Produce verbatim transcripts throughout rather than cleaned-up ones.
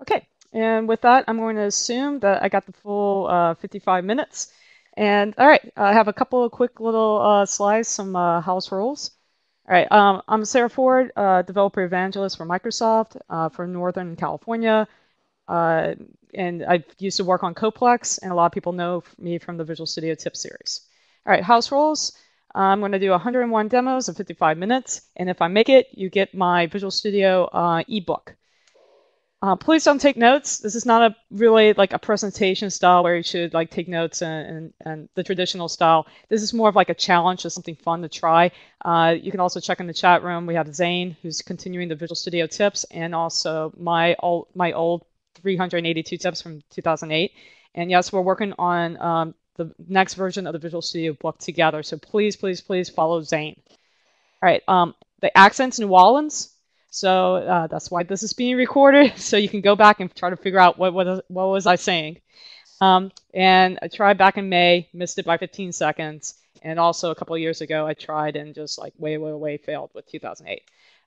Okay, and with that, I'm going to assume that I got the full uh, fifty-five minutes. And all right, I have a couple of quick little uh, slides, some uh, house rules. All right, um, I'm Sarah Ford, uh, developer evangelist for Microsoft uh, for Northern California. Uh, and I used to work on Coplex, and a lot of people know me from the Visual Studio Tip series. All right, house rules. I'm going to do one hundred and one demos in fifty-five minutes, and if I make it, you get my Visual Studio uh, ebook. Uh, please don't take notes. This is not a really like a presentation style where you should like take notes and, and, and the traditional style. This is more of like a challenge, just something fun to try. Uh, you can also check in the chat room. We have Zane, who's continuing the Visual Studio tips, and also my old, my old three hundred eighty-two tips from two thousand eight. And yes, we're working on um, the next version of the Visual Studio book together. So please, please, please follow Zane. All right, um, the accent's New Orleans. So uh, that's why this is being recorded, so you can go back and try to figure out what, what, what was I saying. Um, and I tried back in May, missed it by fifteen seconds. And also a couple of years ago, I tried and just like way, way, way failed with two thousand eight.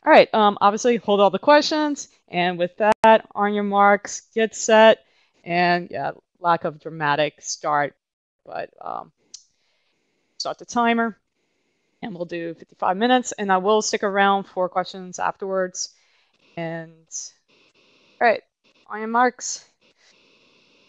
All right, um, obviously hold all the questions. And with that, on your marks, get set. And yeah, lack of dramatic start, but um, start the timer. And we'll do fifty-five minutes, and I will stick around for questions afterwards. And all right, on your marks,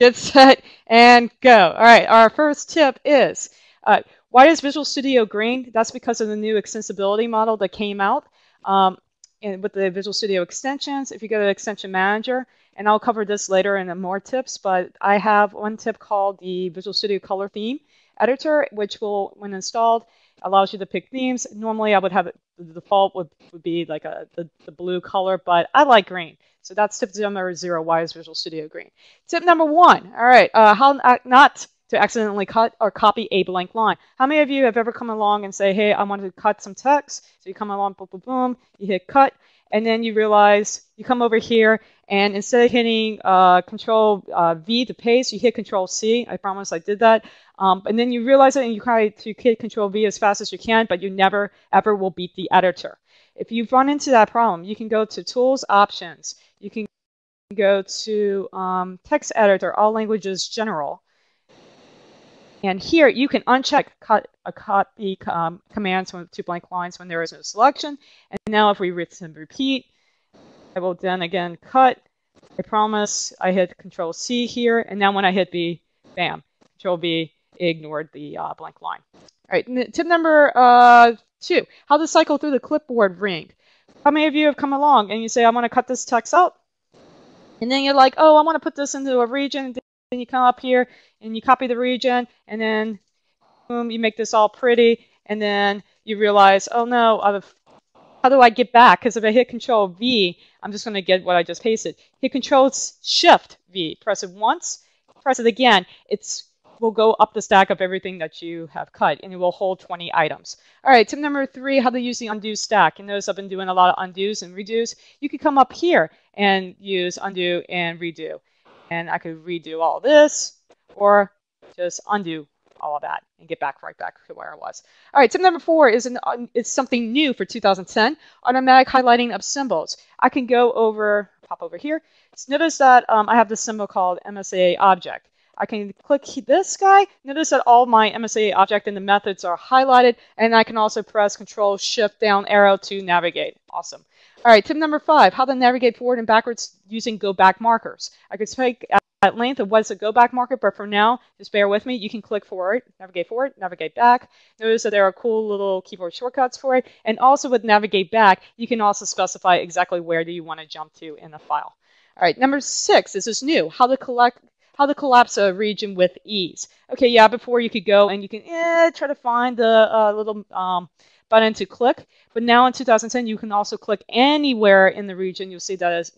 get set, and go. All right, our first tip is, uh, why is Visual Studio green? That's because of the new extensibility model that came out um, and with the Visual Studio extensions. If you go to Extension Manager, and I'll cover this later in more tips, but I have one tip called the Visual Studio Color Theme Editor, which will, when installed, allows you to pick themes. Normally I would have it, the default would, would be like a the, the blue color, but I like green. So that's tip number zero, why is Visual Studio green? Tip number one, all right, uh, how not to accidentally cut or copy a blank line. How many of you have ever come along and say, hey, I wanted to cut some text? So you come along, boom, boom, boom, you hit cut, and then you realize you come over here, and instead of hitting uh, Control uh, V to paste, you hit Control C. I promise I did that. Um, and then you realize it, and you try to hit Control V as fast as you can, but you never, ever will beat the editor. If you've run into that problem, you can go to Tools, Options. You can go to um, Text Editor, All Languages, General. And here, you can uncheck cut, a copy um, commands to blank lines when there is no selection. And now if we repeat, I will then again cut. I promise I hit Control C here, and now when I hit B, bam, Control V ignored the uh, blank line. All right, tip number uh, two, how to cycle through the clipboard ring. How many of you have come along and you say, I want to cut this text out? And then you're like, oh, I want to put this into a region. Then you come up here and you copy the region, and then boom, you make this all pretty, and then you realize, oh no, I've how do I get back? Because if I hit Control V, I'm just going to get what I just pasted. Hit Control Shift V. Press it once. Press it again. It's will go up the stack of everything that you have cut, and it will hold twenty items. All right. Tip number three: how to use the undo stack. You notice I've been doing a lot of undos and redos. You could come up here and use undo and redo, and I could redo all this, or just undo all of that and get back right back to where I was. All right, tip number four is an uh, it's something new for two thousand ten, automatic highlighting of symbols. I can go over, pop over here. So notice that um, I have this symbol called M S A A object. I can click this guy. Notice that all my M S A A object and the methods are highlighted, and I can also press Control Shift down arrow to navigate. Awesome. All right, tip number five, how to navigate forward and backwards using go back markers. I could take at length of what's a go back marker, but for now, just bear with me. You can click forward, navigate forward, navigate back. Notice that there are cool little keyboard shortcuts for it. And also with navigate back, you can also specify exactly where do you want to jump to in the file. All right, number six, this is new, how to collect, how to collapse a region with ease. Okay, yeah, before you could go and you can eh, try to find the uh, little um, button to click, but now in two thousand ten, you can also click anywhere in the region. You'll see that as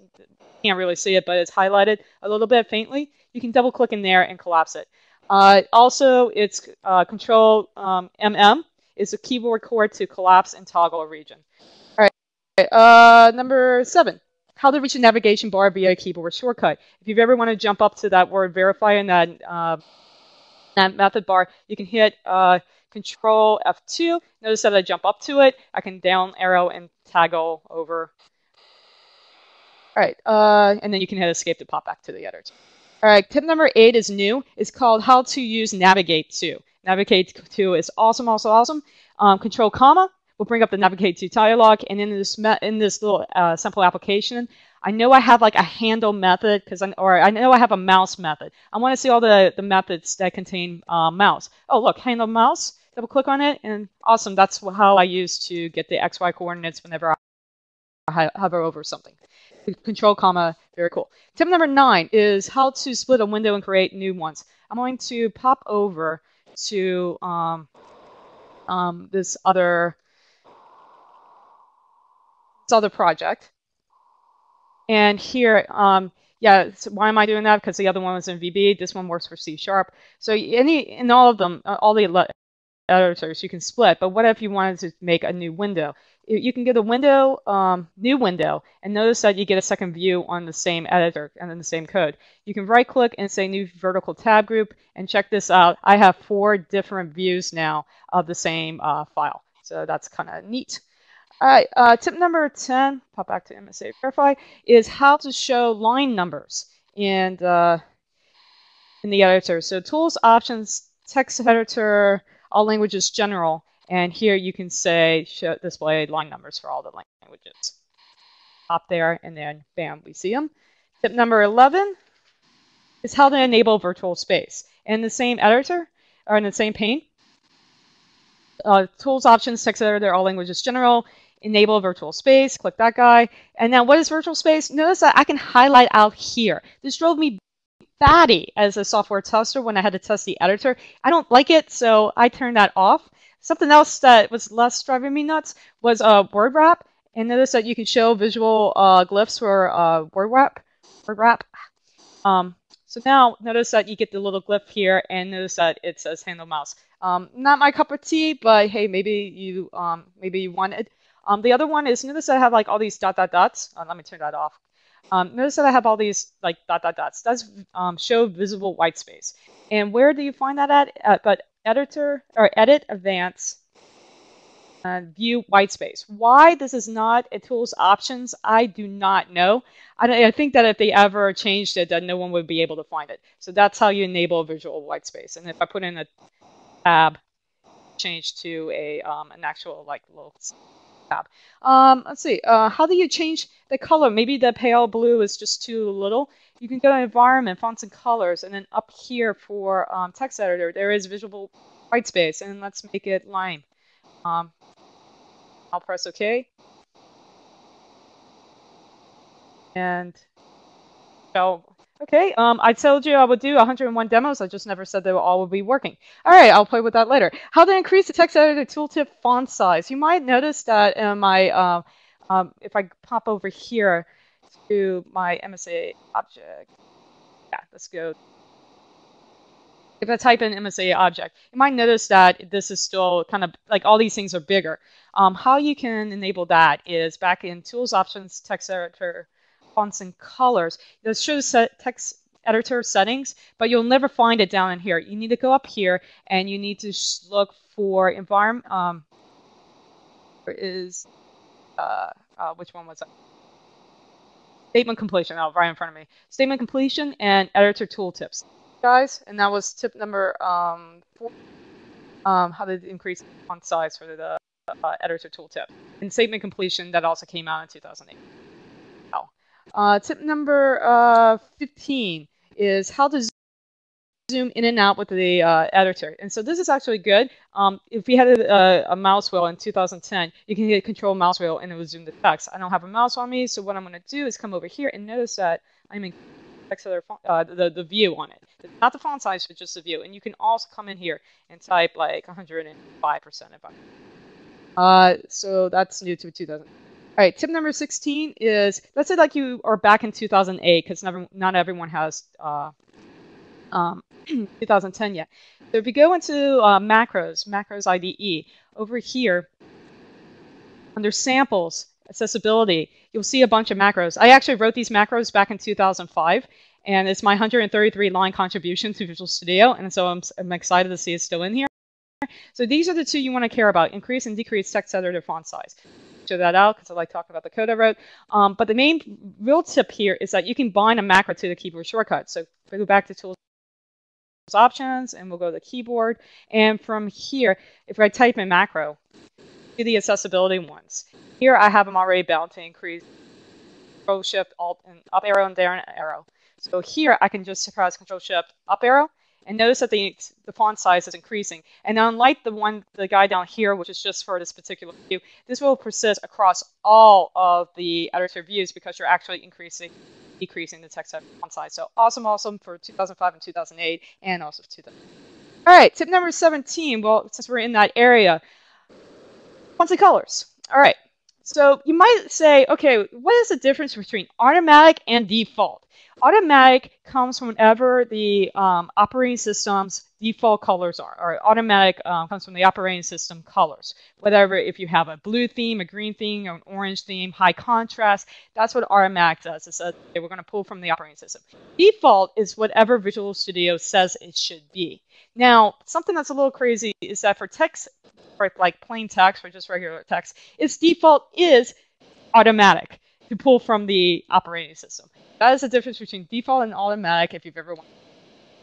can't really see it, but it's highlighted a little bit faintly. You can double click in there and collapse it. Uh, also, it's uh, Control um, M M is a keyboard cord to collapse and toggle a region. All right, uh, number seven, how to reach a navigation bar via a keyboard shortcut. If you ever want to jump up to that word verify in that, uh, that method bar, you can hit uh, Control F two. Notice that I jump up to it. I can down arrow and toggle over All right, uh, and then you can hit escape to pop back to the editors. All right, tip number eight is new. It's called how to use Navigate To. Navigate To is awesome, also awesome. Um, control comma will bring up the Navigate To dialog, and in this in this little uh, simple application, I know I have like a handle method, because I, or I know I have a mouse method. I want to see all the, the methods that contain uh, mouse. Oh, look, handle mouse. Double click on it, and awesome. That's how I use to get the X Y coordinates whenever I hover over something. Control comma, very cool. Tip number nine is how to split a window and create new ones. I'm going to pop over to um, um, this other this other project. And here, um, yeah, so why am I doing that? Because the other one was in V B, this one works for C Sharp. So any in all of them, all the editors you can split, but what if you wanted to make a new window? You can get a window, um, new window, and notice that you get a second view on the same editor and in the same code. You can right click and say new vertical tab group, and check this out. I have four different views now of the same uh, file. So that's kind of neat. All right, uh, tip number ten, pop back to M S A A Verify, is how to show line numbers in, uh, in the editor. So tools, options, text editor, all languages general. And here you can say show, display line numbers for all the languages. Up there, and then bam, we see them. Tip number eleven is how to enable virtual space. In the same editor, or in the same pane, uh, tools, options, text editor, all languages general, enable virtual space, click that guy. And now what is virtual space? Notice that I can highlight out here. This drove me batty as a software tester when I had to test the editor. I don't like it, so I turned that off. Something else that was less driving me nuts was uh, word wrap. And notice that you can show visual uh, glyphs for uh, word wrap. Word wrap. Um, so now notice that you get the little glyph here, and notice that it says handle mouse. Um, not my cup of tea, but hey, maybe you um, maybe you want it. Um, the other one is notice that I have like all these dot dot dots. Oh, let me turn that off. Um, notice that I have all these like dot dot dots. That's um, show visible white space. And where do you find that at? Uh, but Editor or edit advance and view white space. Why this is not a tools options, I do not know. I, don't, I think that if they ever changed it, that no one would be able to find it. So that's how you enable visual white space. And if I put in a tab, change to a um, an actual like little tab. Um, let's see. Uh, how do you change the color? Maybe the pale blue is just too little. You can go to environment, fonts and colors, and then up here for um, text editor, there is visual white space, and let's make it lime. Um, I'll press OK. And so, okay, um, I told you I would do one hundred and one demos. I just never said they all would be working. All right, I'll play with that later. How to increase the text editor tooltip font size. You might notice that in my, uh, um, if I pop over here, to my M S A A object. Yeah, let's go. If I type in M S A A object, you might notice that this is still kind of like all these things are bigger. Um, how you can enable that is back in Tools, Options, Text Editor, Fonts and Colors. This shows text editor settings, but you'll never find it down in here. You need to go up here, and you need to look for environment. Um, there is uh, uh, which one was that? Statement completion, oh, right in front of me. Statement completion and editor tooltips, guys. And that was tip number um, four, um, how to increase font size for the uh, editor tooltip. And statement completion, that also came out in two thousand eight. Oh. Uh, tip number uh, fifteen is how to zoom in and out with the uh, editor. And so this is actually good. Um, if we had a, a mouse wheel in two thousand ten, you can hit control mouse wheel and it would zoom the text. I don't have a mouse on me, so what I'm going to do is come over here and notice that I'm in text editor, uh, the, the view on it. Not the font size, but just the view. And you can also come in here and type like one hundred five percent if I uh, so that's new to two thousand. All right, tip number sixteen is, let's say like you are back in two thousand eight, because not everyone has uh, um, two thousand ten yet. So if you go into uh, macros, macros I D E, over here, under samples, accessibility, you'll see a bunch of macros. I actually wrote these macros back in two thousand five, and it's my one hundred thirty-three line contribution to Visual Studio, and so I'm, I'm excited to see it's still in here. So these are the two you want to care about, increase and decrease text editor font size. show that out because I like talking about the code I wrote. Um, but the main real tip here is that you can bind a macro to the keyboard shortcut. So go back to Tools Options, and we'll go to the keyboard. And from here, if I type in macro, do the accessibility ones. Here I have them already bound to increase Control Shift Alt and up arrow and down arrow. So here I can just press Control Shift up arrow. And notice that the, the font size is increasing. And unlike the one, the guy down here, which is just for this particular view, this will persist across all of the editor views because you're actually increasing, decreasing the text font size. So awesome, awesome for two thousand five and two thousand eight, and also two thousand. All right, tip number seventeen. Well, since we're in that area, fonts and colors. All right. So you might say, okay, what is the difference between automatic and default? Automatic comes from whatever the um, operating system's default colors are, or automatic um, comes from the operating system colors. Whatever, if you have a blue theme, a green theme, or an orange theme, high contrast, that's what automatic does. It says, okay, we're going to pull from the operating system. Default is whatever Visual Studio says it should be. Now, something that's a little crazy is that for text, for like plain text or just regular text, its default is automatic, to pull from the operating system. That is the difference between default and automatic if you've ever wanted.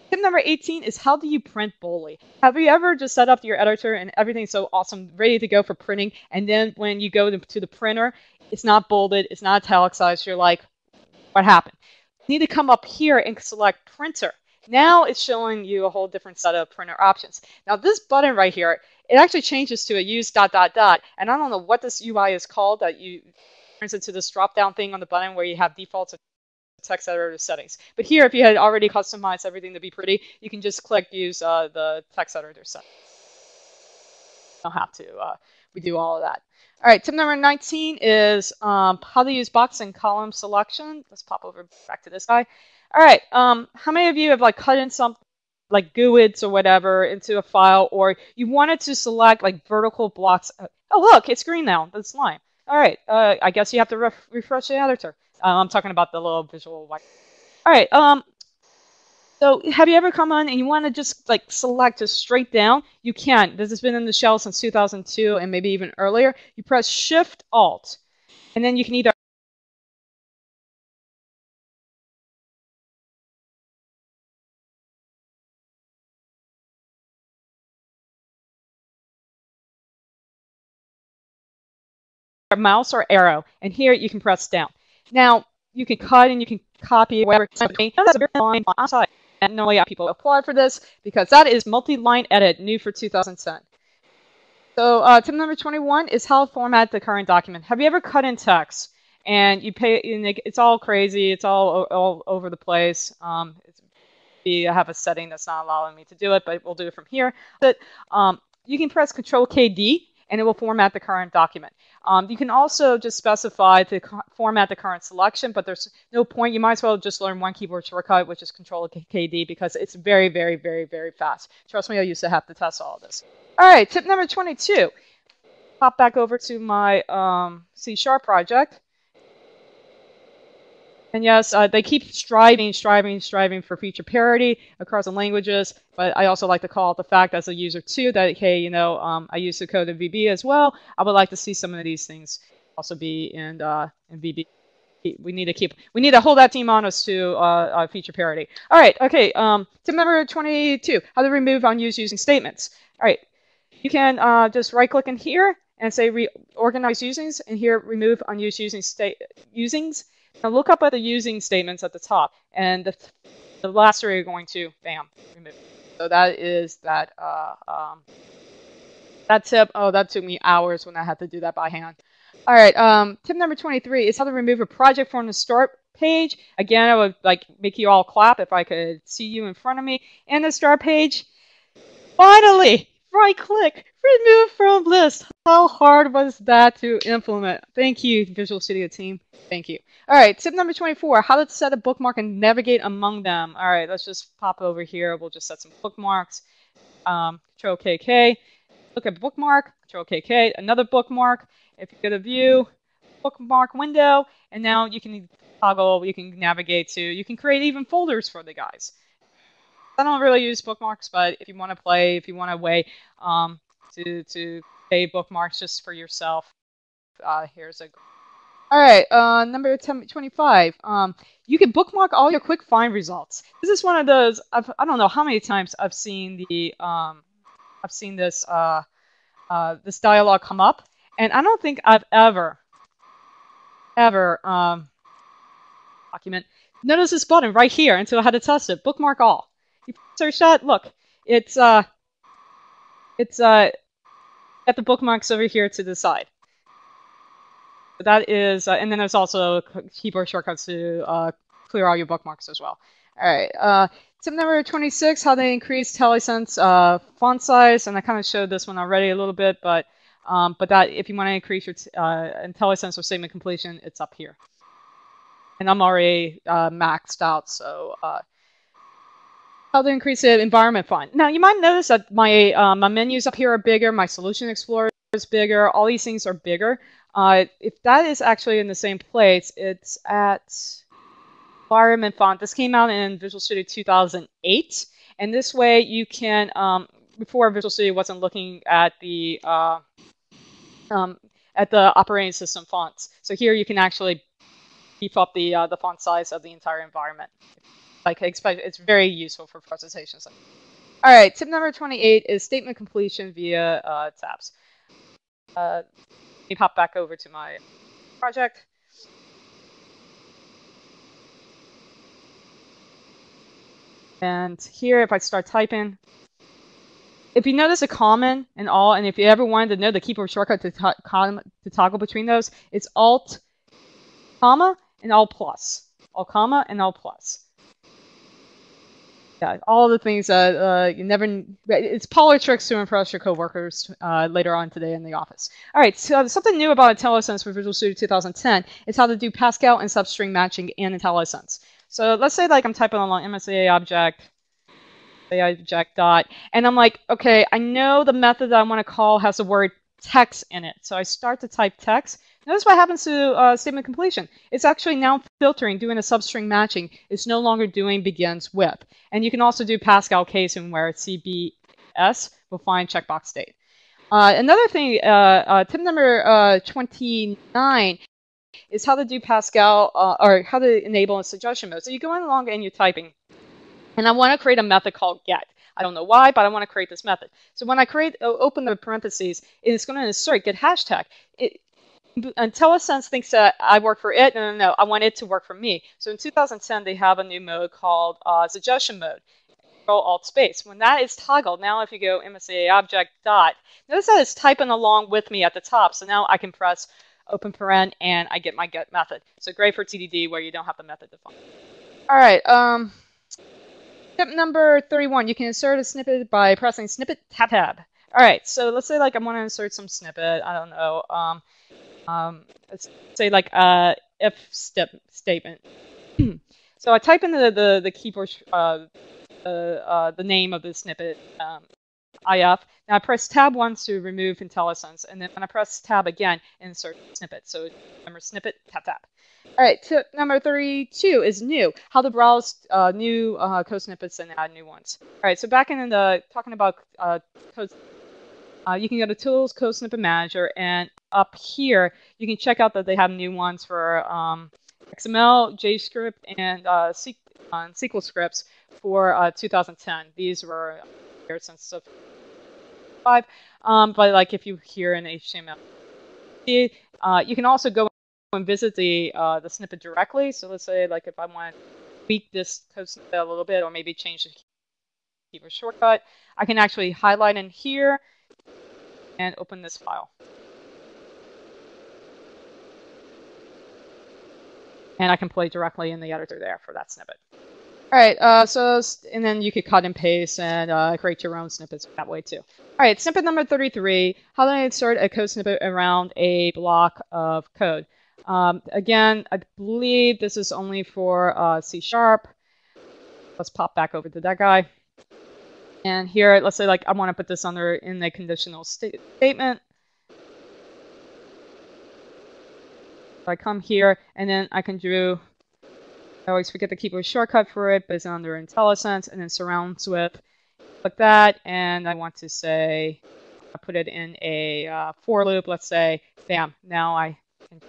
Tip number eighteen is, how do you print boldly? Have you ever just set up your editor and everything's so awesome, ready to go for printing, and then when you go to, to the printer, it's not bolded, it's not italicized, you're like, what happened? You need to come up here and select printer. Now it's showing you a whole different set of printer options. Now this button right here, it actually changes to a use dot dot dot, and I don't know what this U I is called that you turns into this drop-down thing on the button where you have defaults of text editor settings. But here, if you had already customized everything to be pretty, you can just click use uh, the text editor settings. You don't have to uh, we do all of that. All right, tip number nineteen is um, how to use box and column selection. Let's pop over back to this guy. All right, um, how many of you have like cut in something like G U I Ds or whatever into a file, or you wanted to select like vertical blocks? Oh, look, it's green now. That's line. All right, uh, I guess you have to ref refresh the editor. Uh, I'm talking about the little visual white. All right, um, so have you ever come on and you want to just like select just straight down? You can. This has been in the shell since two thousand two and maybe even earlier. You press Shift-Alt, and then you can either mouse or arrow, and here you can press down. Now you can cut and you can copy whatever. That's a very line outside, and normally people applaud for this because that is multi-line edit, new for two thousand ten. So uh, tip number twenty-one is how to format the current document. Have you ever cut in text and you pay? And it's all crazy. It's all all over the place. Um, it's, I have a setting that's not allowing me to do it, but we'll do it from here. But um, you can press Control K D. And it will format the current document. Um, you can also just specify to format the current selection, but there's no point. You might as well just learn one keyboard shortcut, which is Control K D, because it's very, very, very, very fast. Trust me, I used to have to test all of this. All right, tip number twenty-two. Pop back over to my um, C# project. And yes, uh, they keep striving, striving, striving for feature parity across the languages. But I also like to call out the fact as a user, too, that, hey, you know, um, I use the code in V B as well. I would like to see some of these things also be in, uh, in V B. We need to keep, we need to hold that team on us to uh, uh, feature parity. All right, okay. Um, tip number twenty-two, how to remove unused using statements. All right, you can uh, just right-click in here and say reorganize usings, and here remove unused using state usings. Now look up at the using statements at the top, and the, the last three are going to, bam, remove. So that is that uh, um, that tip. Oh, that took me hours when I had to do that by hand. All right, um, tip number twenty-three is how to remove a project from the start page. Again, I would like make you all clap if I could see you in front of me. And the start page, finally, right-click, remove from list. How hard was that to implement? Thank you, Visual Studio team. Thank you. All right, tip number twenty-four, how to set a bookmark and navigate among them. All right, let's just pop over here. We'll just set some bookmarks. Um, Control K K, look at bookmark, Control K K, another bookmark. If you go to view, bookmark window, and now you can toggle, you can navigate to, you can create even folders for the guys. I don't really use bookmarks, but if you want to play, if you want a way um, to, to save bookmarks just for yourself, uh, here's a. All right, uh, number twenty-five. Um, you can bookmark all your quick find results. This is one of those. I've, I don't know how many times I've seen the. Um, I've seen this uh, uh, this dialogue come up, and I don't think I've ever, ever um, document. Notice this button right here until I had to test it. Bookmark all. You search that. Look, it's uh, it's uh, at the bookmarks over here to the side. That is, uh, and then there's also keyboard shortcuts to uh, clear all your bookmarks as well. All right, uh, tip number twenty-six, how they increase IntelliSense uh, font size, and I kind of showed this one already a little bit, but um, but that if you want to increase your uh, IntelliSense or statement completion, it's up here. And I'm already uh, maxed out, so uh, how to increase it, environment font. Now you might notice that my uh, my menus up here are bigger, my Solution Explorer is bigger, all these things are bigger. Uh, if that is actually in the same place, it's at environment font. This came out in Visual Studio two thousand eight, and this way you can, um, before Visual Studio wasn't looking at the uh, um, at the operating system fonts. So here you can actually beef up the uh, the font size of the entire environment. Like, it's very useful for presentations. All right, tip number twenty-eight is statement completion via uh, tabs. Uh, Let me pop back over to my project. And here, if I start typing, if you notice a common and all, and if you ever wanted to know the keyboard shortcut to, to, to toggle between those, it's Alt, comma, and Alt plus. Alt, comma, and Alt plus. Yeah, all the things that uh, you never, it's parlor tricks to impress your coworkers uh, later on today in the office. All right, so something new about IntelliSense for Visual Studio two thousand ten is how to do Pascal and substring matching in IntelliSense. So let's say like I'm typing along M S A A object, M S A A object dot, and I'm like, okay, I know the method that I want to call has the word text in it. So I start to type text. Notice what happens to uh, statement completion. It's actually now filtering, doing a substring matching. It's no longer doing begins with. And you can also do Pascal case and where it's C B S will find checkbox date. Uh, another thing, uh, uh, tip number uh, twenty-nine is how to do Pascal uh, or how to enable a suggestion mode. So you go in along and you're typing. And I want to create a method called get. I don't know why, but I want to create this method. So when I create, open the parentheses, it's going to insert get hashtag. It, IntelliSense thinks that I work for it. No, no, no. I want it to work for me. So in two thousand ten, they have a new mode called uh, suggestion mode. Control Alt space. When that is toggled, now if you go M S A A object dot, notice that it's typing along with me at the top. So now I can press open paren and I get my get method. So great for T D D where you don't have the method defined. All right. Um, tip number thirty-one. You can insert a snippet by pressing snippet tab tab. All right. So let's say like I want to insert some snippet. I don't know. Um, Um, let's say like uh, if step statement. So I type in the the, the keyboard uh, uh, uh, the name of the snippet um, I F. Now I press tab once to remove IntelliSense, and then when I press tab again, insert snippet. So remember snippet tap tap. All right, tip number thirty-two is new. How to browse uh, new uh, code snippets and add new ones. All right, so back in the talking about uh, code. Uh, you can go to Tools, Code Snippet Manager, and up here you can check out that they have new ones for um, X M L, JavaScript, and uh, C uh, S Q L scripts for uh, two thousand ten. These were here since five, um, but like if you hear in H T M L, uh, you can also go and visit the uh, the snippet directly. So let's say like if I want to tweak this code snippet a little bit, or maybe change the keyboard shortcut, I can actually highlight in here and open this file. And I can play directly in the editor there for that snippet. All right, uh, so, and then you could cut and paste and uh, create your own snippets that way too. All right, snippet number thirty-three, how do I insert a code snippet around a block of code? Um, again, I believe this is only for uh, C sharp. Let's pop back over to that guy. And here, let's say like I want to put this under in the conditional st statement. So I come here, and then I can do. I always forget the keyboard shortcut for it, but it's under IntelliSense, and then surrounds with. Click that, and I want to say I put it in a uh, for loop, let's say, bam, now I can,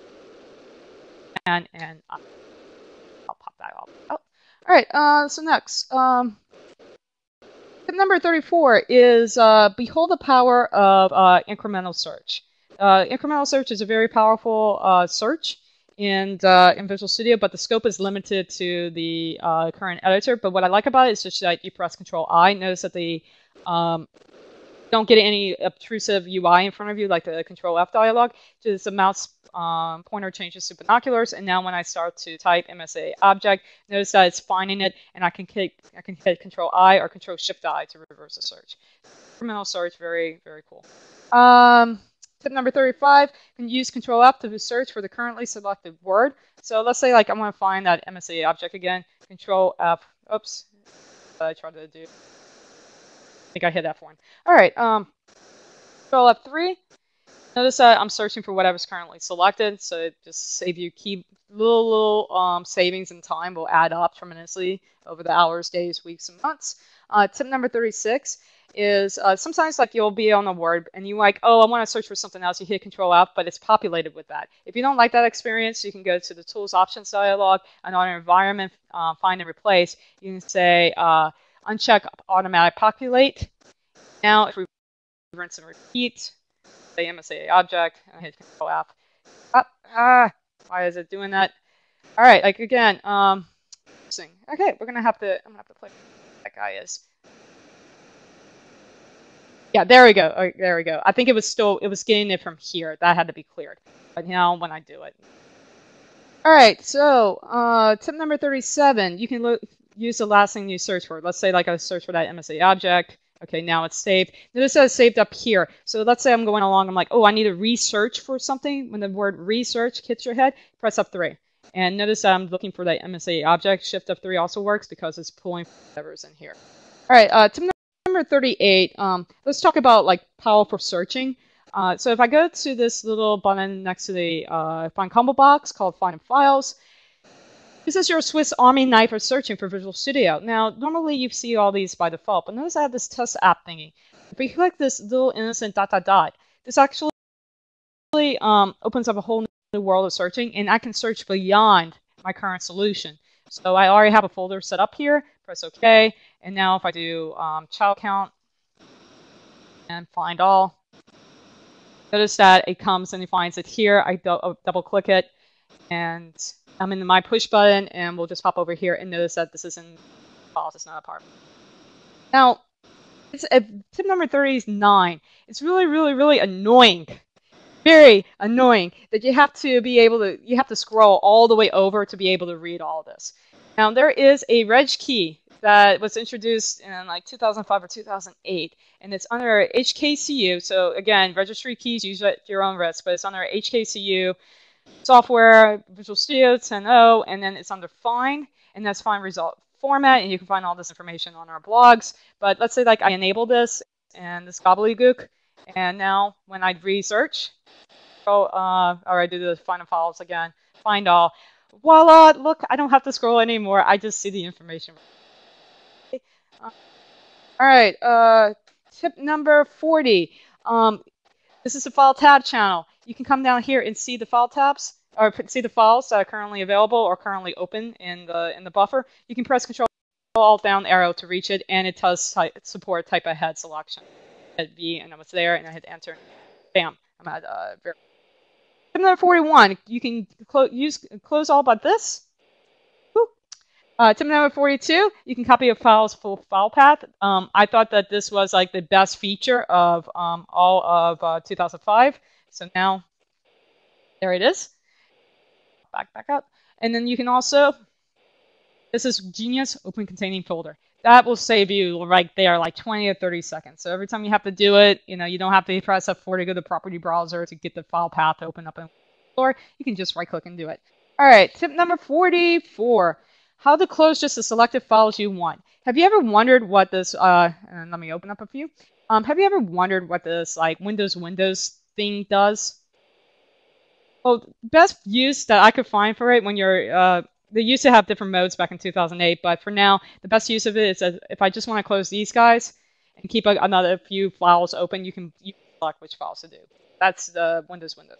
and, and I'll pop that all out. All right, uh, so next. Um, tip number thirty-four is uh, behold the power of uh, incremental search. Uh, incremental search is a very powerful uh, search in, uh, in Visual Studio, but the scope is limited to the uh, current editor. But what I like about it is just that you press Control I. Notice that the um, don't get any obtrusive U I in front of you, like the Control F dialog. Just the mouse um, pointer changes to binoculars, and now when I start to type M S A A object, notice that it's finding it, and I can hit, I can hit Control I or Control Shift I to reverse the search. Incremental search, very, very cool. Um, Tip number thirty-five, can use Control F to search for the currently selected word. So let's say, like, I want to find that M S A A object again. Control F. Oops. I tried to do. I think I hit F one. All right. Um, Control F three. Notice that I'm searching for whatever's currently selected. So just save you key little little um, savings in time will add up tremendously over the hours, days, weeks, and months. Uh, tip number thirty-six. Is uh, sometimes like you'll be on a word and you like, oh, I want to search for something else. You hit Control F, but it's populated with that. If you don't like that experience, you can go to the Tools Options dialog and on Environment, uh, Find and Replace, you can say uh, uncheck Automatic Populate. Now, if we rinse and repeat, say M S A A Object, and I hit Control F. Ah, ah, why is it doing that? All right, like again, um, interesting. Okay, we're gonna have to. I'm gonna have to play with that guy is. Yeah, there we go. Right, there we go. I think it was still, it was getting it from here. That had to be cleared. But now when I do it. All right, so uh, tip number thirty-seven, you can look, use the last thing you search for. Let's say like I search for that M S A A object. Okay, now it's saved. Notice that it's saved up here. So let's say I'm going along. I'm like, oh, I need to research for something. When the word research hits your head, press F three. And notice that I'm looking for that M S A A object. Shift F three also works because it's pulling whatever's in here. All right, uh, tip number Number thirty-eight, um, let's talk about like powerful searching. Uh, so if I go to this little button next to the uh, Find Combo box called Find and Files, this is your Swiss Army knife for searching for Visual Studio. Now, normally you see all these by default, but notice I have this test app thingy. If you click this little innocent dot dot dot, this actually um, opens up a whole new world of searching, and I can search beyond my current solution. So I already have a folder set up here. Press OK, and now if I do um, child count and find all, notice that it comes and it finds it here. I do uh, double click it, and I'm in my push button, and we'll just hop over here and notice that this isn't files. It's not a part. Now, it's uh, tip number thirty-nine. It's really, really, really annoying. Very annoying that you have to be able to, you have to scroll all the way over to be able to read all this. Now, there is a reg key that was introduced in like two thousand five or two thousand eight, and it's under H K C U. So, again, registry keys, use at your own risk, but it's under H K C U software, Visual Studio ten point oh, and then it's under Find, and that's Find Result Format, and you can find all this information on our blogs. But let's say, like, I enable this and this gobbledygook, and now when I research, oh, uh, all right, do the Find and Files again, Find All. Voila, look, I don't have to scroll anymore. I just see the information. Uh, all right, uh, tip number forty. Um, this is the file tab channel. You can come down here and see the file tabs, or see the files that are currently available or currently open in the, in the buffer. You can press Control Alt Down arrow to reach it, and it does type, support type ahead selection. I hit V, and I was there, and I hit Enter. Bam, I'm at uh, very. Tip number forty-one, you can clo use close all but this. Uh, tip number forty-two, you can copy a file's full file path. Um, I thought that this was like the best feature of um, all of uh, two thousand five. So now, there it is. Back, back up. And then you can also, this is Genius, open containing folder. That will save you right there like twenty or thirty seconds. So every time you have to do it, you know, you don't have to press F four to go to the property browser to get the file path to open up in Explorer. You can just right click and do it. All right, tip number forty-four, how to close just the selected files you want. Have you ever wondered what this, uh, and let me open up a few. Um, have you ever wondered what this like Windows Windows thing does? Well, best use that I could find for it when you're, uh, they used to have different modes back in two thousand eight, but for now, the best use of it is if I just want to close these guys and keep another few files open, you can use block which files to do. That's the Windows window.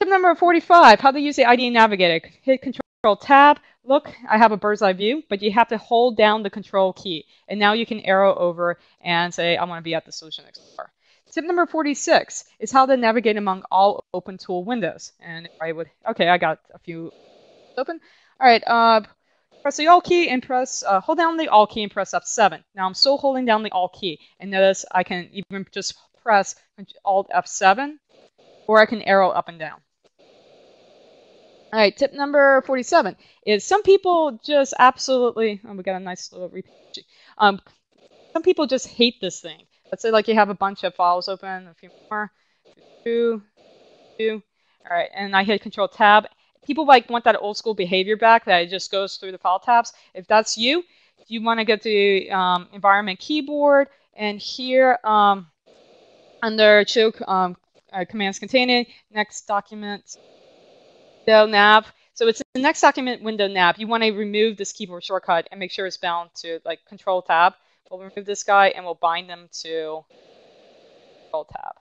Tip number forty-five, how to use the I D E Navigator. Hit Control Tab. Look, I have a bird's eye view, but you have to hold down the Control key. And now you can arrow over and say, I want to be at the Solution Explorer. Tip number forty-six is how to navigate among all open tool windows. And I would, okay, I got a few open. All right, uh, press the Alt key and press, uh, hold down the Alt key and press F seven. Now I'm still holding down the Alt key. And notice I can even just press Alt F seven, or I can arrow up and down. All right, tip number forty-seven is some people just absolutely, oh, we got a nice little repeat. Um, some people just hate this thing. Let's say like you have a bunch of files open, a few more, two, two, all right, and I hit Control Tab. People like want that old school behavior back that it just goes through the file tabs. If that's you, you want to go to um, Environment Keyboard, and here um, under show um, uh, commands containing, next document window nav. So it's the next document window nav. You want to remove this keyboard shortcut and make sure it's bound to like Control Tab. We'll remove this guy and we'll bind them to Control Tab.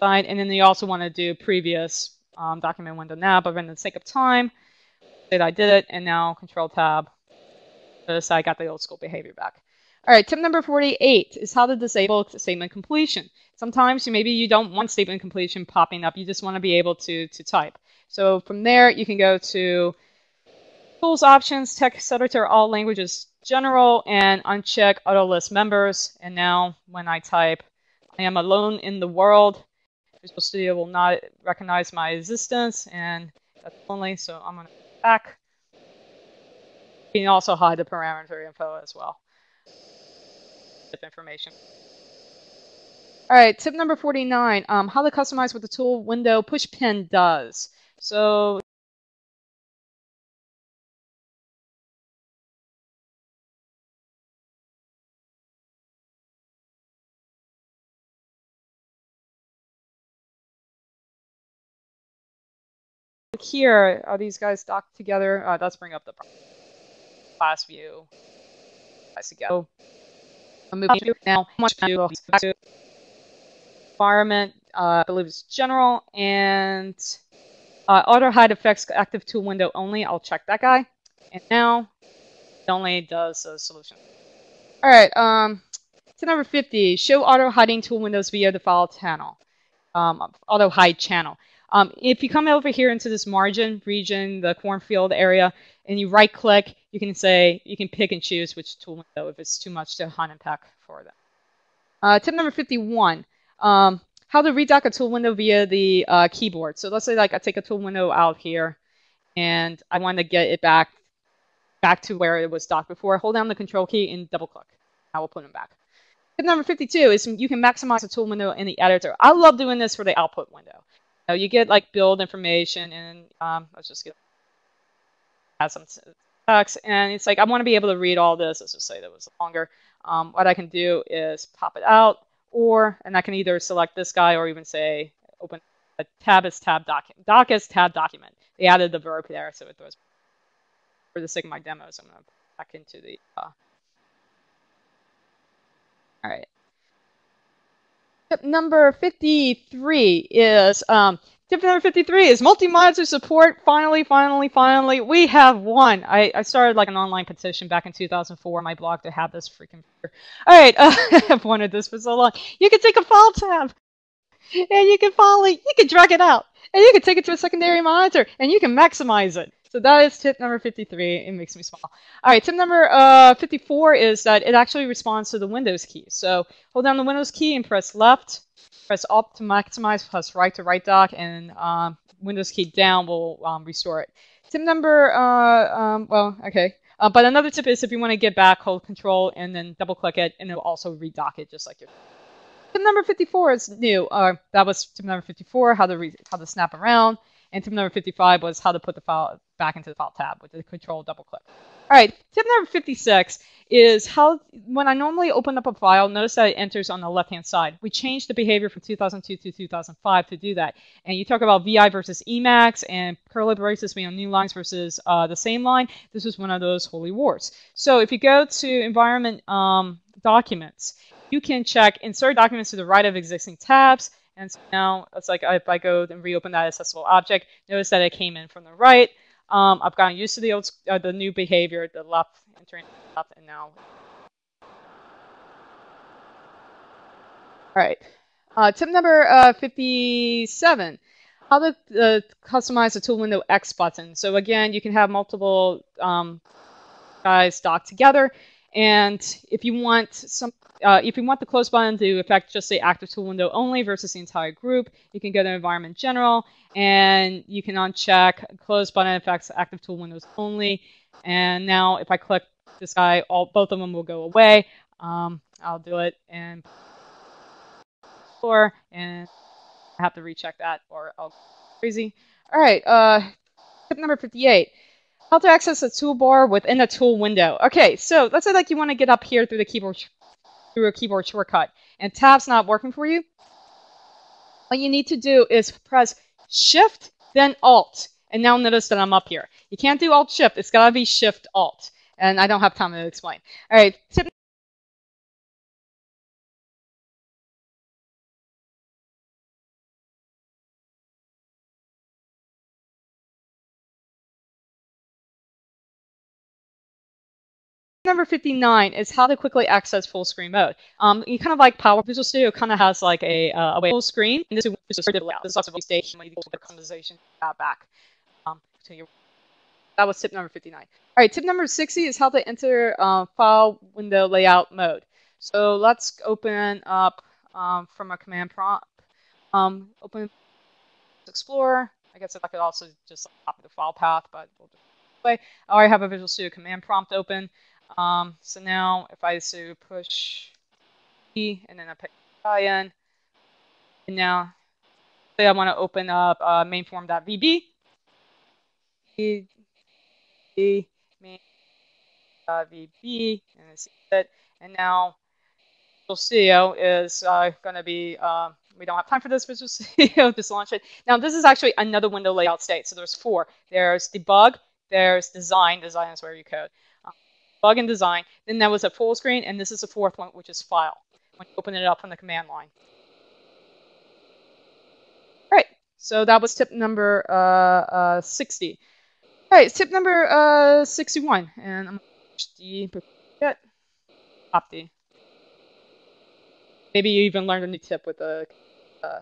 Fine, and then you also want to do previous um, document window nav, but in the sake of time, that I did it, and now Control Tab. Notice I got the old school behavior back. All right, tip number forty-eight is how to disable statement completion. Sometimes you, maybe you don't want statement completion popping up. You just want to be able to to type. So from there, you can go to Tools, Options, Text Editor, All Languages, General, and uncheck Auto List Members. And now when I type, I am alone in the world, Visual Studio will not recognize my existence, and that's only, so I'm going to go back. You can also hide the parameter info as well. Tip information. All right, tip number forty-nine, um, how to customize what the tool window push pin does. So here, are these guys docked together? Uh, let's bring up the class view. Guys together. I'm moving to now. Environment, uh, I believe it's general, and uh, auto hide effects active tool window only. I'll check that guy. And now it only does a solution. All right. Um, to number fifty, show auto hiding tool windows via the file channel. Um, auto hide channel. Um, if you come over here into this margin region, the cornfield area, and you right click, you can say, you can pick and choose which tool window if it's too much to hunt and peck for them. Uh, tip number fifty-one, um, how to redock a tool window via the uh, keyboard. So let's say like I take a tool window out here and I want to get it back, back to where it was docked before. Hold down the Control key and double click. I will put them back. Tip number fifty-two is you can maximize the tool window in the editor. I love doing this for the output window. You get like build information, and um, let's just get add some text, and it's like I want to be able to read all this. Let's just say that was longer. Um, what I can do is pop it out, or and I can either select this guy, or even say open a tab is tab document. Doc is tab document. They added the verb there, so it throws. For the sake of my demos, I'm gonna back into the. Uh... All right. Tip number fifty-three is um, tip number fifty-three is multi-monitor support. Finally, finally, finally, we have one. I, I started like an online petition back in two thousand four on my blog to have this freaking. All right, uh, I've wanted this for so long. You can take a file tab, and you can finally you can drag it out, and you can take it to a secondary monitor, and you can maximize it. So that is tip number fifty-three. It makes me smile. All right, tip number uh, fifty-four is that it actually responds to the Windows key. So hold down the Windows key and press left, press up to maximize, press right to right dock, and um, Windows key down will um, restore it. Tip number, uh, um, well, okay. Uh, but another tip is if you want to get back, hold Control and then double click it, and it'll also redock it just like your. Tip number fifty-four is new. Uh, that was tip number fifty-four, how to re how to snap around. And tip number fifty-five was how to put the file back into the file tab with the Control double click. All right, tip number fifty-six is how, when I normally open up a file, notice that it enters on the left-hand side. We changed the behavior from two thousand two to two thousand five to do that. And you talk about V I versus Emacs and curly braces being on new lines versus uh, the same line. This was one of those holy wars. So if you go to environment um, documents, you can check insert documents to the right of existing tabs. And so now it's like if I go and reopen that accessible object, notice that it came in from the right. Um, I've gotten used to the old, uh, the new behavior, the left, entering left, and now. All right. Uh, tip number uh, fifty-seven. How to uh, customize the tool window X button. So again, you can have multiple um, guys docked together, and if you want some, uh, if you want the close button to affect just the active tool window only versus the entire group, you can go to Environment General, and you can uncheck close button affects active tool windows only. And now, if I click this guy, all both of them will go away. Um, I'll do it and floor and. Have to recheck that or I'll go crazy. All right, uh, tip number fifty-eight, how to access a toolbar within a tool window. Okay, so let's say like you want to get up here through the keyboard, through a keyboard shortcut, and tab's not working for you. What you need to do is press Shift, then Alt, and now notice that I'm up here. You can't do Alt Shift, it's got to be Shift Alt, and I don't have time to explain. All right, tip number fifty-nine is how to quickly access full screen mode. Um, you kind of like Power Visual Studio kind of has like a, uh, a way full screen, and this is also a station when you go to the conversation back. Um, to your, that was tip number fifty-nine. All right, tip number sixty is how to enter uh, file window layout mode. So let's open up um, from a command prompt. Um, open Explorer. I guess I could also just copy the file path, but we'll do it this way. I already have a Visual Studio command prompt open. Um, so now if I do push E and then I pick I in, and now say I want to open up uh, mainform.vb, e, e, main.vb, and I see it. And now Visual Studio is uh, going to be, uh, we don't have time for this, Visual Studio, just launch it. Now this is actually another window layout state, so there's four. There's debug, there's design, design is where you code. Bug and design, then that was a full screen, and this is the fourth one, which is file, when you open it up from the command line. All right, so that was tip number uh, uh, sixty. All right, tip number uh, sixty-one, and I'm going to push D. Maybe you even learned a new tip with the... Uh,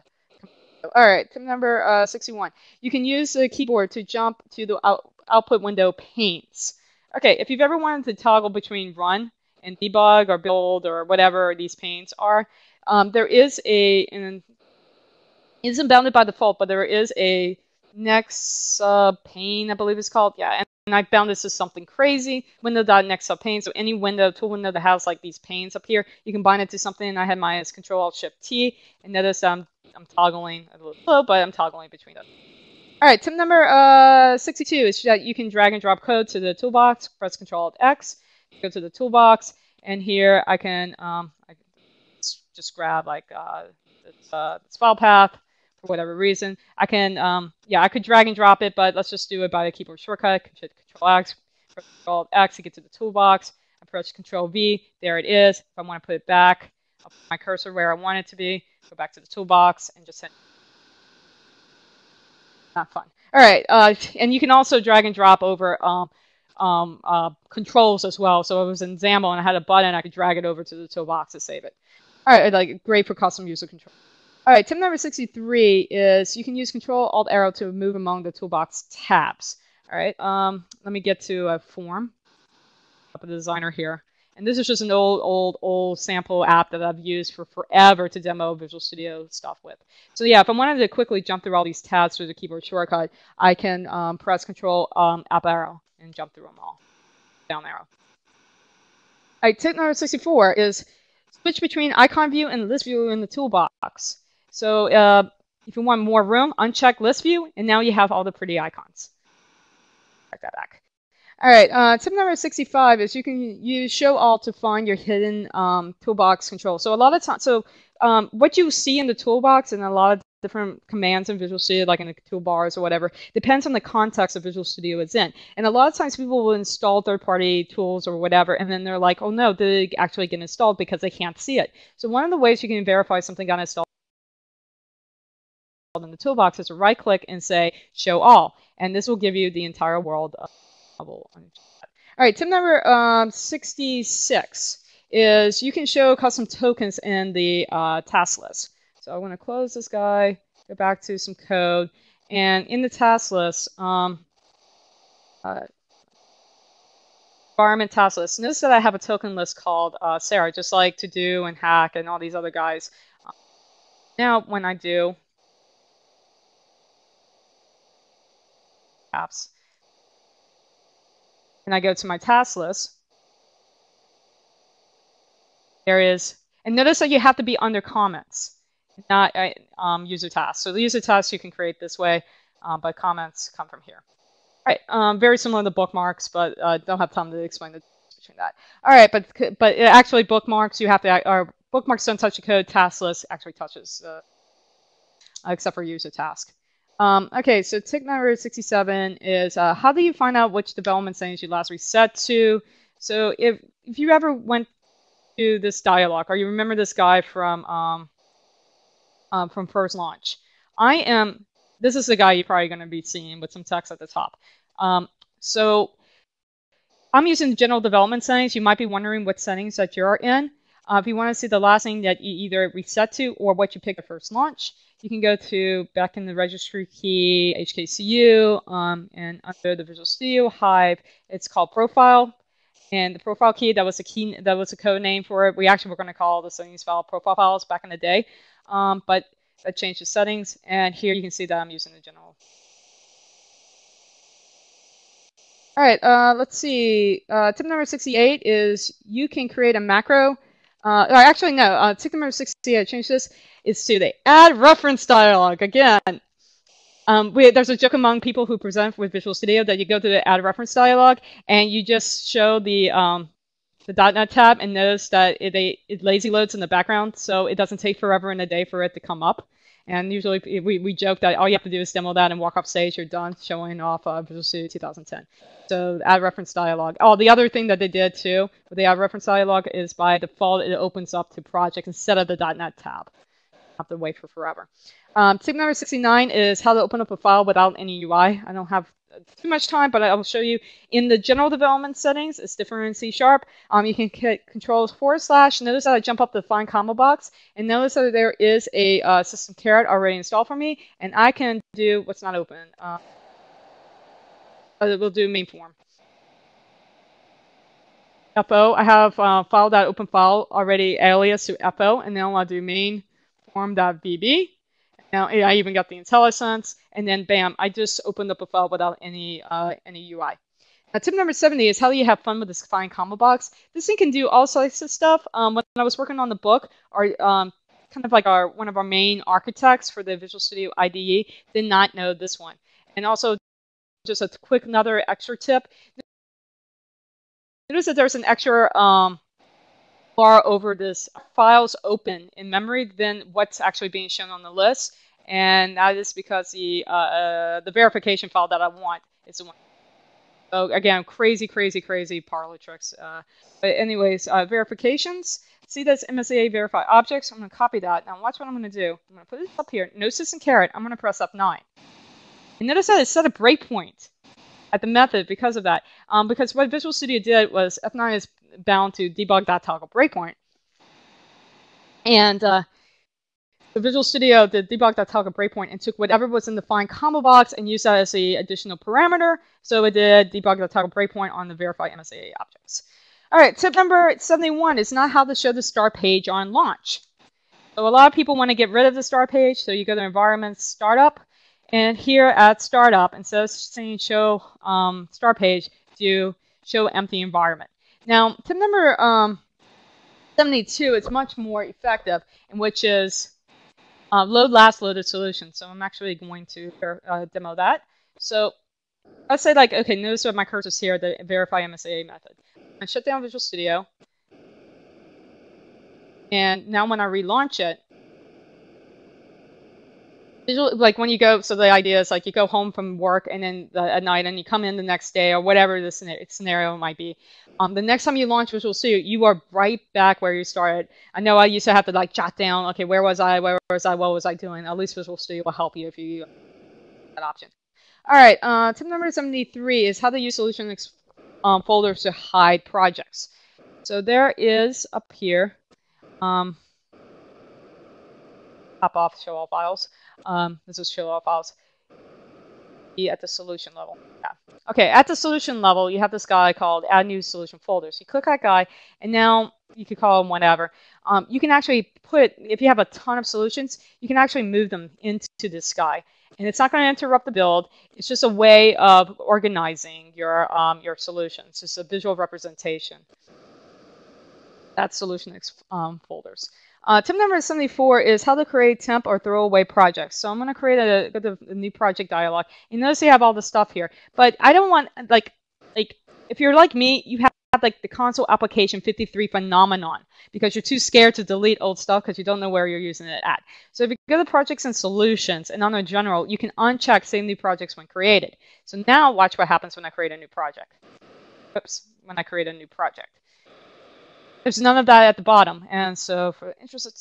all right, tip number uh, sixty-one. You can use the keyboard to jump to the out output window panes. Okay, if you've ever wanted to toggle between run and debug or build or whatever these panes are, um, there is a, and it isn't bounded by default, but there is a next uh, pane, I believe it's called. Yeah, and, and I bound this to something crazy, window.next sub pane. So any window, tool window that has like these panes up here, you can bind it to something. And I had mine as Control Alt Shift T, and notice I'm, I'm toggling a little slow, but I'm toggling between them. All right, tip number uh, sixty-two is that you can drag and drop code to the toolbox. Press Control Alt X, go to the toolbox, and here I can, um, I can just grab like uh, this, uh, this file path for whatever reason. I can, um, yeah, I could drag and drop it, but let's just do it by the keyboard shortcut. Control X, press Control Alt X to get to the toolbox. I press Control V, there it is. If I want to put it back, I'll put my cursor where I want it to be, go back to the toolbox, and just send it. Not fun. All right, uh, and you can also drag and drop over um, um, uh, controls as well. So it was in XAML and I had a button, I could drag it over to the toolbox to save it. All right, like great for custom user control. All right, tip number sixty-three is you can use Control Alt Arrow to move among the toolbox tabs. All right, um, let me get to a form up in the designer here. And this is just an old, old, old sample app that I've used for forever to demo Visual Studio stuff with. So yeah, if I wanted to quickly jump through all these tabs through the keyboard shortcut, I can um, press Control um, Up Arrow and jump through them all. Down arrow. All right, tip number sixty-four is switch between icon view and list view in the toolbox. So uh, if you want more room, uncheck list view, and now you have all the pretty icons. Check that back. All right, uh, tip number sixty-five is you can use Show All to find your hidden um, toolbox control. So a lot of times, so um, what you see in the toolbox, and a lot of different commands in Visual Studio, like in the toolbars or whatever. Depends on the context of Visual Studio it's in. And a lot of times people will install third-party tools or whatever, and then they're like, oh no, they actually get installed because they can't see it. So one of the ways you can verify something got installed in the toolbox is to right-click and say Show All. And this will give you the entire world of... All right, tip number um, sixty-six is you can show custom tokens in the uh, task list. So I want to close this guy, go back to some code, and in the task list, um, uh, environment task list. Notice that I have a token list called uh, Sarah, just like To Do and Hack and all these other guys. Um, now, when I do apps, and I go to my task list, there is, and notice that you have to be under comments, not um, user tasks. So the user tasks you can create this way, uh, but comments come from here. All right, um, very similar to bookmarks, but uh, don't have time to explain the difference between that. All right, but but actually bookmarks, you have to, or bookmarks don't touch the code, task list actually touches, uh, except for user task. Um, okay, so tip number sixty-seven is uh, how do you find out which development settings you last reset to? So if if you ever went to this dialogue, or you remember this guy from um, um, from first launch, I am. This is the guy you're probably going to be seeing with some text at the top. Um, so I'm using general development settings. You might be wondering what settings that you're in. Uh, if you want to see the last thing that you either reset to or what you picked at first launch, you can go to back in the registry key, H K C U, um, and under the Visual Studio Hive, it's called Profile. And the Profile key, that was a key, that was a code name for it. We actually were going to call the settings file Profile Files back in the day, um, but that changed the settings. And here you can see that I'm using the general. All right, uh, let's see. Uh, tip number sixty-eight is you can create a macro. Uh, actually, no, uh, tip number sixty-eight, I changed this, is to the add reference dialog. Again, um, we, there's a joke among people who present with Visual Studio that you go to the add reference dialog and you just show the um, the dot net tab and notice that it, it, it lazy loads in the background, so it doesn't take forever in a day for it to come up. And usually we, we joke that all you have to do is demo that and walk off stage, you're done showing off uh, Visual Studio two thousand ten. So add reference dialog. Oh, the other thing that they did too with the add reference dialog is by default it opens up to projects instead of the dot net tab. Have to wait for forever. Um, tip number sixty-nine is how to open up a file without any U I. I don't have too much time, but I will show you in the general development settings. It's different in C Sharp. Um, you can hit Controls forward slash. Notice that I jump up the find combo box, and notice that there is a uh, system caret already installed for me, and I can do what's not open. Uh, we'll do main form. F O. I have uh, file dot open file already alias to F O, and then I'll do main form dot V B. Now I even got the IntelliSense, and then bam, I just opened up a file without any uh, any U I. Now tip number seventy is how do you have fun with this find combo box? This thing can do all sorts of stuff. Um, when I was working on the book, our um, kind of like our one of our main architects for the Visual Studio I D E did not know this one. And also, just a quick another extra tip. Notice that there's an extra um, bar over this files open in memory than what's actually being shown on the list, and that is because the uh, uh, the verification file that I want is the one. So again, crazy, crazy, crazy parlor tricks. Uh, but anyways, uh, verifications. See that's M S A A verify objects. I'm going to copy that. Now watch what I'm going to do. I'm going to put this up here. No system caret. I'm going to press F nine. And notice that it set a breakpoint at the method because of that. Um, because what Visual Studio did was F nine is bound to debug.toggle breakpoint. And uh, the Visual Studio did debug.toggle breakpoint and took whatever was in the find combo box and used that as the additional parameter. So it did debug.toggle breakpoint on the verify M S A A objects. All right, tip number seventy-one is not how to show the start page on launch. So a lot of people want to get rid of the start page. So you go to environment startup, and here at startup, instead of saying show um, start page, do show empty environment. Now, tip number um, seventy-two is much more effective, and which is uh, load last loaded solution. So I'm actually going to uh, demo that. So let's say, like, okay, notice what my cursor is here, the verify M S A A method. I shut down Visual Studio, and now when I relaunch it, visual, like when you go, so the idea is like you go home from work and then the, at night, and you come in the next day or whatever the scenario, scenario might be. Um, the next time you launch Visual Studio, you are right back where you started. I know I used to have to like jot down, okay, where was I? Where was I? What was I doing? At least Visual Studio will help you if you use that option. All right, uh, tip number seventy-three is how to use solution um, folders to hide projects. So there is up here. Um, Pop off, show all files. Um, this is show all files. Be at the solution level. Yeah. Okay, at the solution level, you have this guy called Add New Solution Folders. You click that guy, and now you could call him whatever. Um, you can actually put, if you have a ton of solutions, you can actually move them into this guy. And it's not going to interrupt the build. It's just a way of organizing your, um, your solutions. It's a visual representation. That's solution um, folders. Uh, tip number seventy-four is how to create temp or throwaway projects. So I'm going to create a, go to a new project dialog. You notice you have all this stuff here, but I don't want like like if you're like me, you have like the console application fifty-three phenomenon because you're too scared to delete old stuff because you don't know where you're using it at. So if you go to projects and solutions and on a general, you can uncheck save new projects when created. So now watch what happens when I create a new project. Oops, when I create a new project. There's none of that at the bottom, and so for the interest of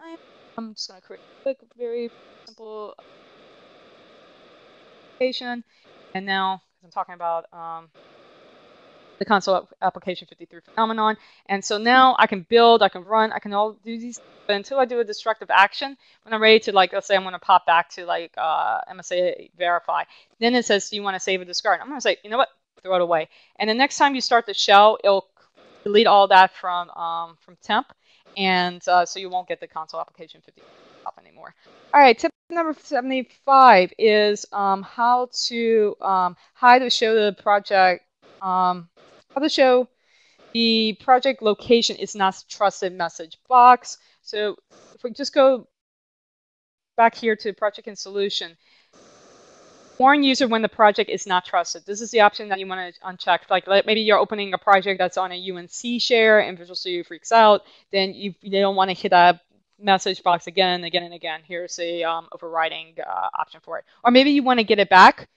time, I'm just going to create a quick, very simple application. And now, I'm talking about um, the console application fifty-three phenomenon, and so now I can build, I can run, I can all do these. But until I do a destructive action, when I'm ready to, like, let's say I'm going to pop back to like uh, M S A A verify, then it says, do you want to save or discard? I'm going to say, you know what, throw it away. And the next time you start the shell, it'll delete all that from um, from temp, and uh, so you won't get the console application fifty up anymore. All right, tip number seventy-five is um, how to um, hide or show the project, um, how to show the project location is not trusted message box. So if we just go back here to project and solution, warn user when the project is not trusted. This is the option that you want to uncheck. Like maybe you're opening a project that's on a U N C share and Visual Studio freaks out, then you, you don't want to hit that message box again and again and again. Here's a um, overriding uh, option for it. Or maybe you want to get it back.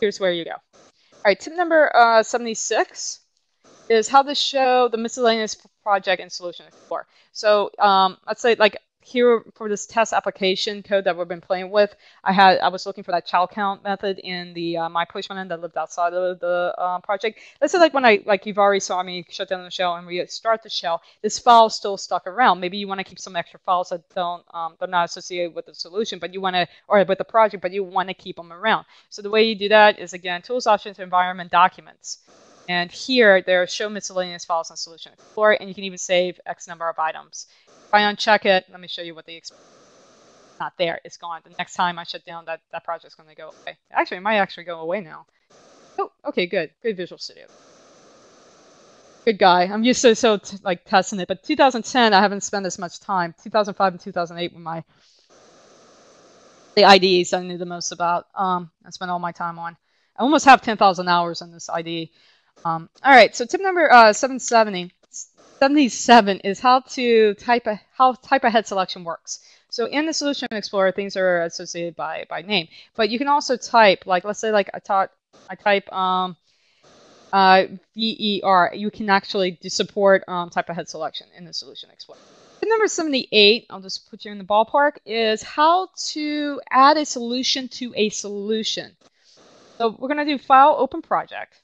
Here's where you go. All right, tip number uh, seventy-six is how to show the miscellaneous project and solution explorer. So um, let's say like, here for this test application code that we've been playing with, I had I was looking for that child count method in the uh, my push button that lived outside of the uh, project. Let's say like when I like you've already saw me shut down the shell and restart the shell, this file's still stuck around. Maybe you want to keep some extra files that don't um, they're not associated with the solution, but you want to or with the project, but you want to keep them around. So the way you do that is again tools options environment documents, and here there's show miscellaneous files and solution explorer, and you can even save X number of items. If I uncheck it, let me show you what the experience is. Not there. It's gone. The next time I shut down, that, that project's going to go away. Actually, it might actually go away now. Oh, okay, good. Good Visual Studio. Good guy. I'm used to so t like testing it. But two thousand ten, I haven't spent as much time. two thousand five and two thousand eight were my the I D Es I knew the most about. Um, I spent all my time on. I almost have ten thousand hours on this I D E. Um, all right, so tip number uh, seven seventy. seventy-seven is how to type a, how type ahead selection works. So in the Solution Explorer, things are associated by by name, but you can also type like let's say like I taught I type um, uh, V E R. You can actually do support um, type ahead selection in the Solution Explorer. Tip number seventy-eight. I'll just put you in the ballpark. Is how to add a solution to a solution. So we're gonna do File, Open Project.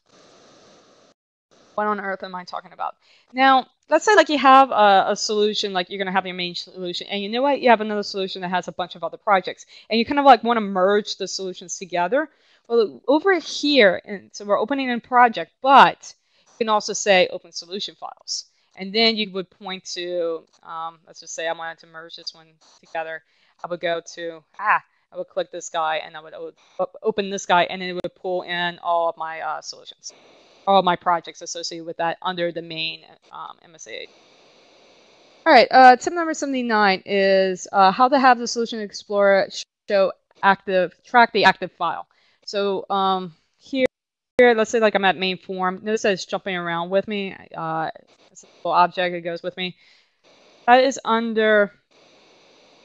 What on earth am I talking about? Now, let's say like you have a, a solution, like you're going to have your main solution, and you know what? You have another solution that has a bunch of other projects, and you kind of like want to merge the solutions together. Well, over here, and so we're opening a project, but you can also say open solution files. And then you would point to, um, let's just say I wanted to merge this one together. I would go to, ah, I would click this guy, and I would open this guy, and it would pull in all of my uh, solutions. All my projects associated with that under the main um, M S A A. All right, uh, tip number seventy-nine is uh, how to have the Solution Explorer show active, track the active file. So um, here, here, let's say like I'm at main form. Notice that it's jumping around with me. Uh, it's a little object that goes with me. That is under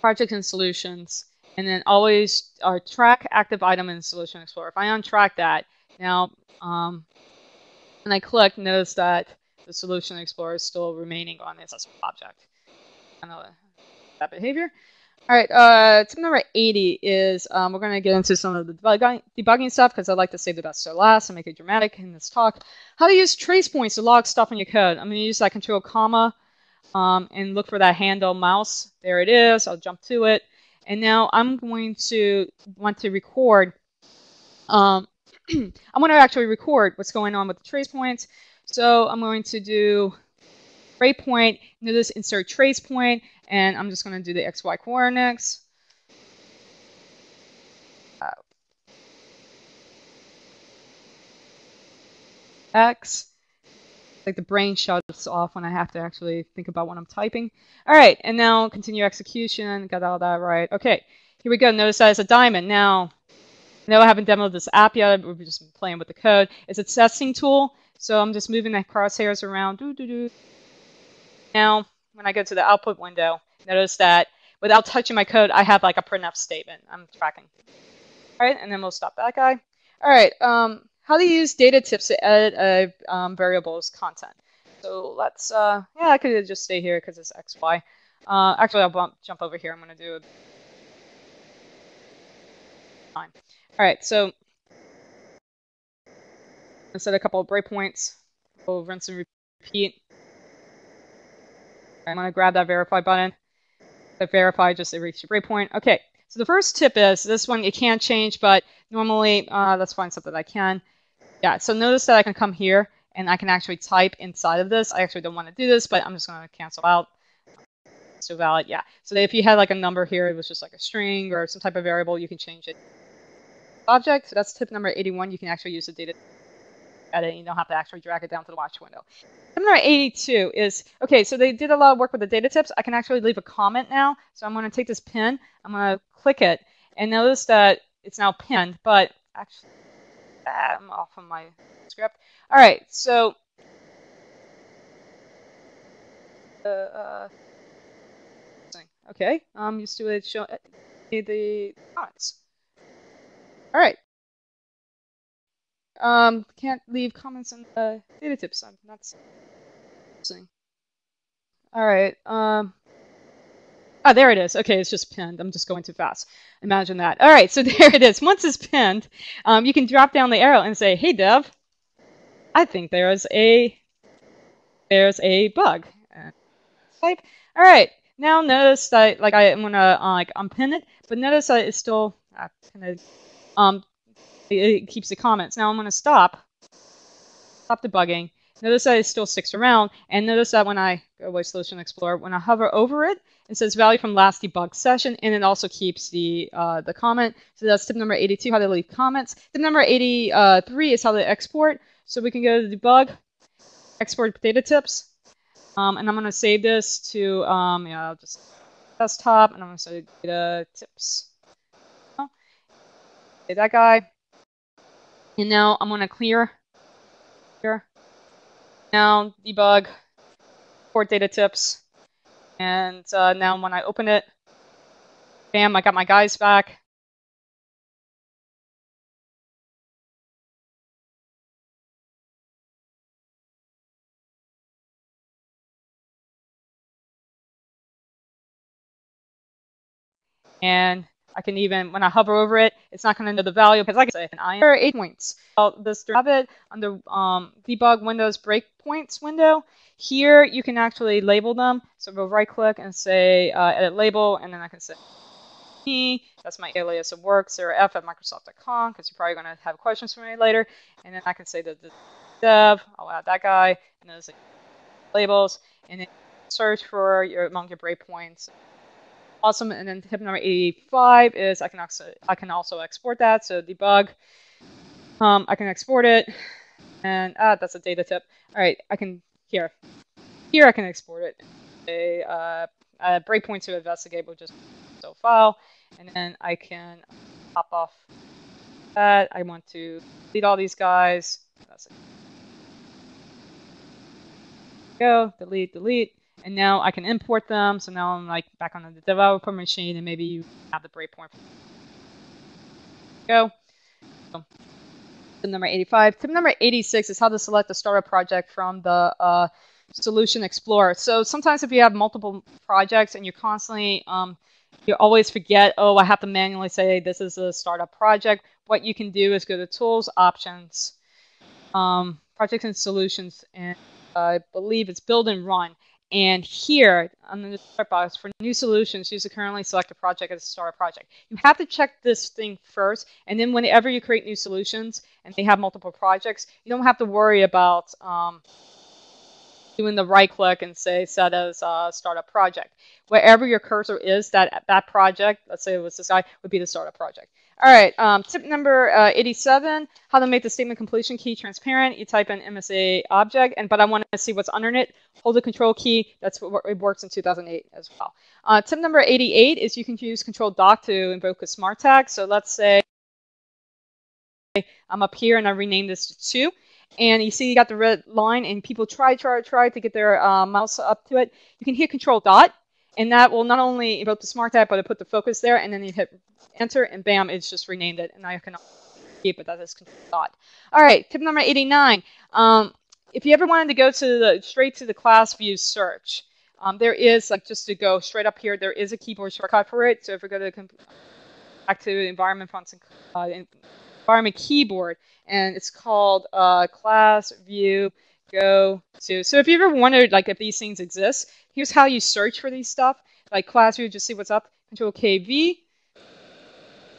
projects and solutions. And then always our track active item in Solution Explorer. If I untrack that, now um, when I click, notice that the Solution Explorer is still remaining on the assessment object. I know that behavior. All right, uh, tip number eighty is um, we're going to get into some of the debug debugging stuff because I like to save the best to last and make it dramatic in this talk. How to use trace points to log stuff in your code. I'm going to use that control comma um, and look for that handle mouse. There it is. I'll jump to it. And now I'm going to want to record. Um, I want to actually record what's going on with the trace points. So I'm going to do break point, notice insert trace point, and I'm just going to do the X Y coordinates. Uh, X. Like the brain shuts off when I have to actually think about what I'm typing. All right, and now continue execution. Got all that right. Okay, here we go. Notice that it's a diamond. Now, no, I haven't demoed this app yet. We've just been playing with the code. It's a testing tool, so I'm just moving the crosshairs around. Doo, doo, doo. Now, when I go to the output window, notice that without touching my code, I have like a printf statement. I'm tracking. All right, and then we'll stop that guy. All right. Um, How to use data tips to edit a um, variable's content. So let's, uh, yeah, I could just stay here because it's X, Y. Uh, actually, I'll bump, jump over here. I'm going to do a time. All right, so I set a couple of breakpoints. We'll rinse and repeat. Right, I'm going to grab that verify button. The verify just erased your breakpoint. Okay, so the first tip is this one you can't change, but normally uh, let's find something I can. Yeah, so notice that I can come here and I can actually type inside of this. I actually don't want to do this, but I'm just going to cancel out. So valid, yeah. So if you had like a number here, it was just like a string or some type of variable, you can change it. Object, so that's tip number eighty-one. You can actually use the data edit. You don't have to actually drag it down to the watch window. Tip number eighty-two is, okay, so they did a lot of work with the data tips. I can actually leave a comment now. So I'm going to take this pin. I'm going to click it. And notice that it's now pinned, but actually, ah, I'm off of my script. All right, so uh, uh, okay, I'm used to it showing the comments. All right, um, can't leave comments in the data tips. I'm not seeing. All right, um. Oh, there it is. Okay, it's just pinned. I'm just going too fast. Imagine that. All right, so there it is. Once it's pinned, um, you can drop down the arrow and say, hey, Dev, I think there's a there's a bug. Type. All right, now notice that like I'm going to uh, like unpin it, but notice that it's still, uh, um, it, it keeps the comments. Now I'm going to stop, stop debugging. Notice that it still sticks around, and notice that when I go away Solution Explorer, when I hover over it, it says value from last debug session, and it also keeps the uh, the comment. So that's tip number eighty-two, how to leave comments. Tip number eighty-three is how to export. So we can go to debug, export data tips, um, and I'm going to save this to um, you know, just desktop, and I'm going to say data tips. Oh, okay, that guy. And now I'm going to clear here. Now, debug, import data tips, and uh, now when I open it, bam, I got my guys back. And I can even, when I hover over it, it's not going to know the value because, like I said, I am eight points. I'll just grab it under um, debug windows breakpoints window. Here, you can actually label them. So we'll right click and say uh, edit label, and then I can say me. That's my alias of work, Sarah F at Microsoft dot com, because you're probably going to have questions for me later. And then I can say the, the dev. I'll add that guy, and those like, labels, and then search for your among your breakpoints. Awesome, and then tip number eighty-five is I can also I can also export that. So debug, um, I can export it, and ah, that's a data tip. All right, I can here, here I can export it. A, uh, a breakpoint to investigate will just so file, and then I can pop off that. I want to delete all these guys. That's it. Go delete delete, And now I can import them. So now I'm like back on the developer machine, and maybe you have the breakpoint. Go. So, tip number eighty-five. Tip number eighty-six is how to select the startup project from the uh, Solution Explorer. So sometimes if you have multiple projects and you're constantly, um, you always forget, oh, I have to manually say this is a startup project. What you can do is go to Tools, Options, um, Projects and Solutions, and I believe it's Build and Run. And here, on the start box, for new solutions, use the currently selected project as a startup project. You have to check this thing first, and then whenever you create new solutions and they have multiple projects, you don't have to worry about um, doing the right click and say set as a startup project. Wherever your cursor is, that, that project, let's say it was this guy, would be the startup project. All right, um, tip number uh, eighty-seven, how to make the statement completion key transparent. You type in M S A A object, and but I want to see what's under it. Hold the control key. That's what it works in two thousand eight as well. Uh, tip number eighty-eight is you can use Control Doc to invoke a smart tag. So let's say I'm up here, and I rename this to two. And you see you got the red line, and people try, try, try to get their uh, mouse up to it. You can hit Control Dot. And that will not only invoke the smart tag, but it put the focus there, and then you hit enter, and bam, it's just renamed it. And I can keep it. That is thought. All right, tip number eighty-nine. Um, if you ever wanted to go to the straight to the class view search, um, there is like just to go straight up here. There is a keyboard shortcut for it. So if we go to back to environment fonts and uh, environment keyboard, and it's called uh, class view. Go to. So if you ever wondered like if these things exist, here's how you search for these stuff. Like class view, just see what's up. Control K V.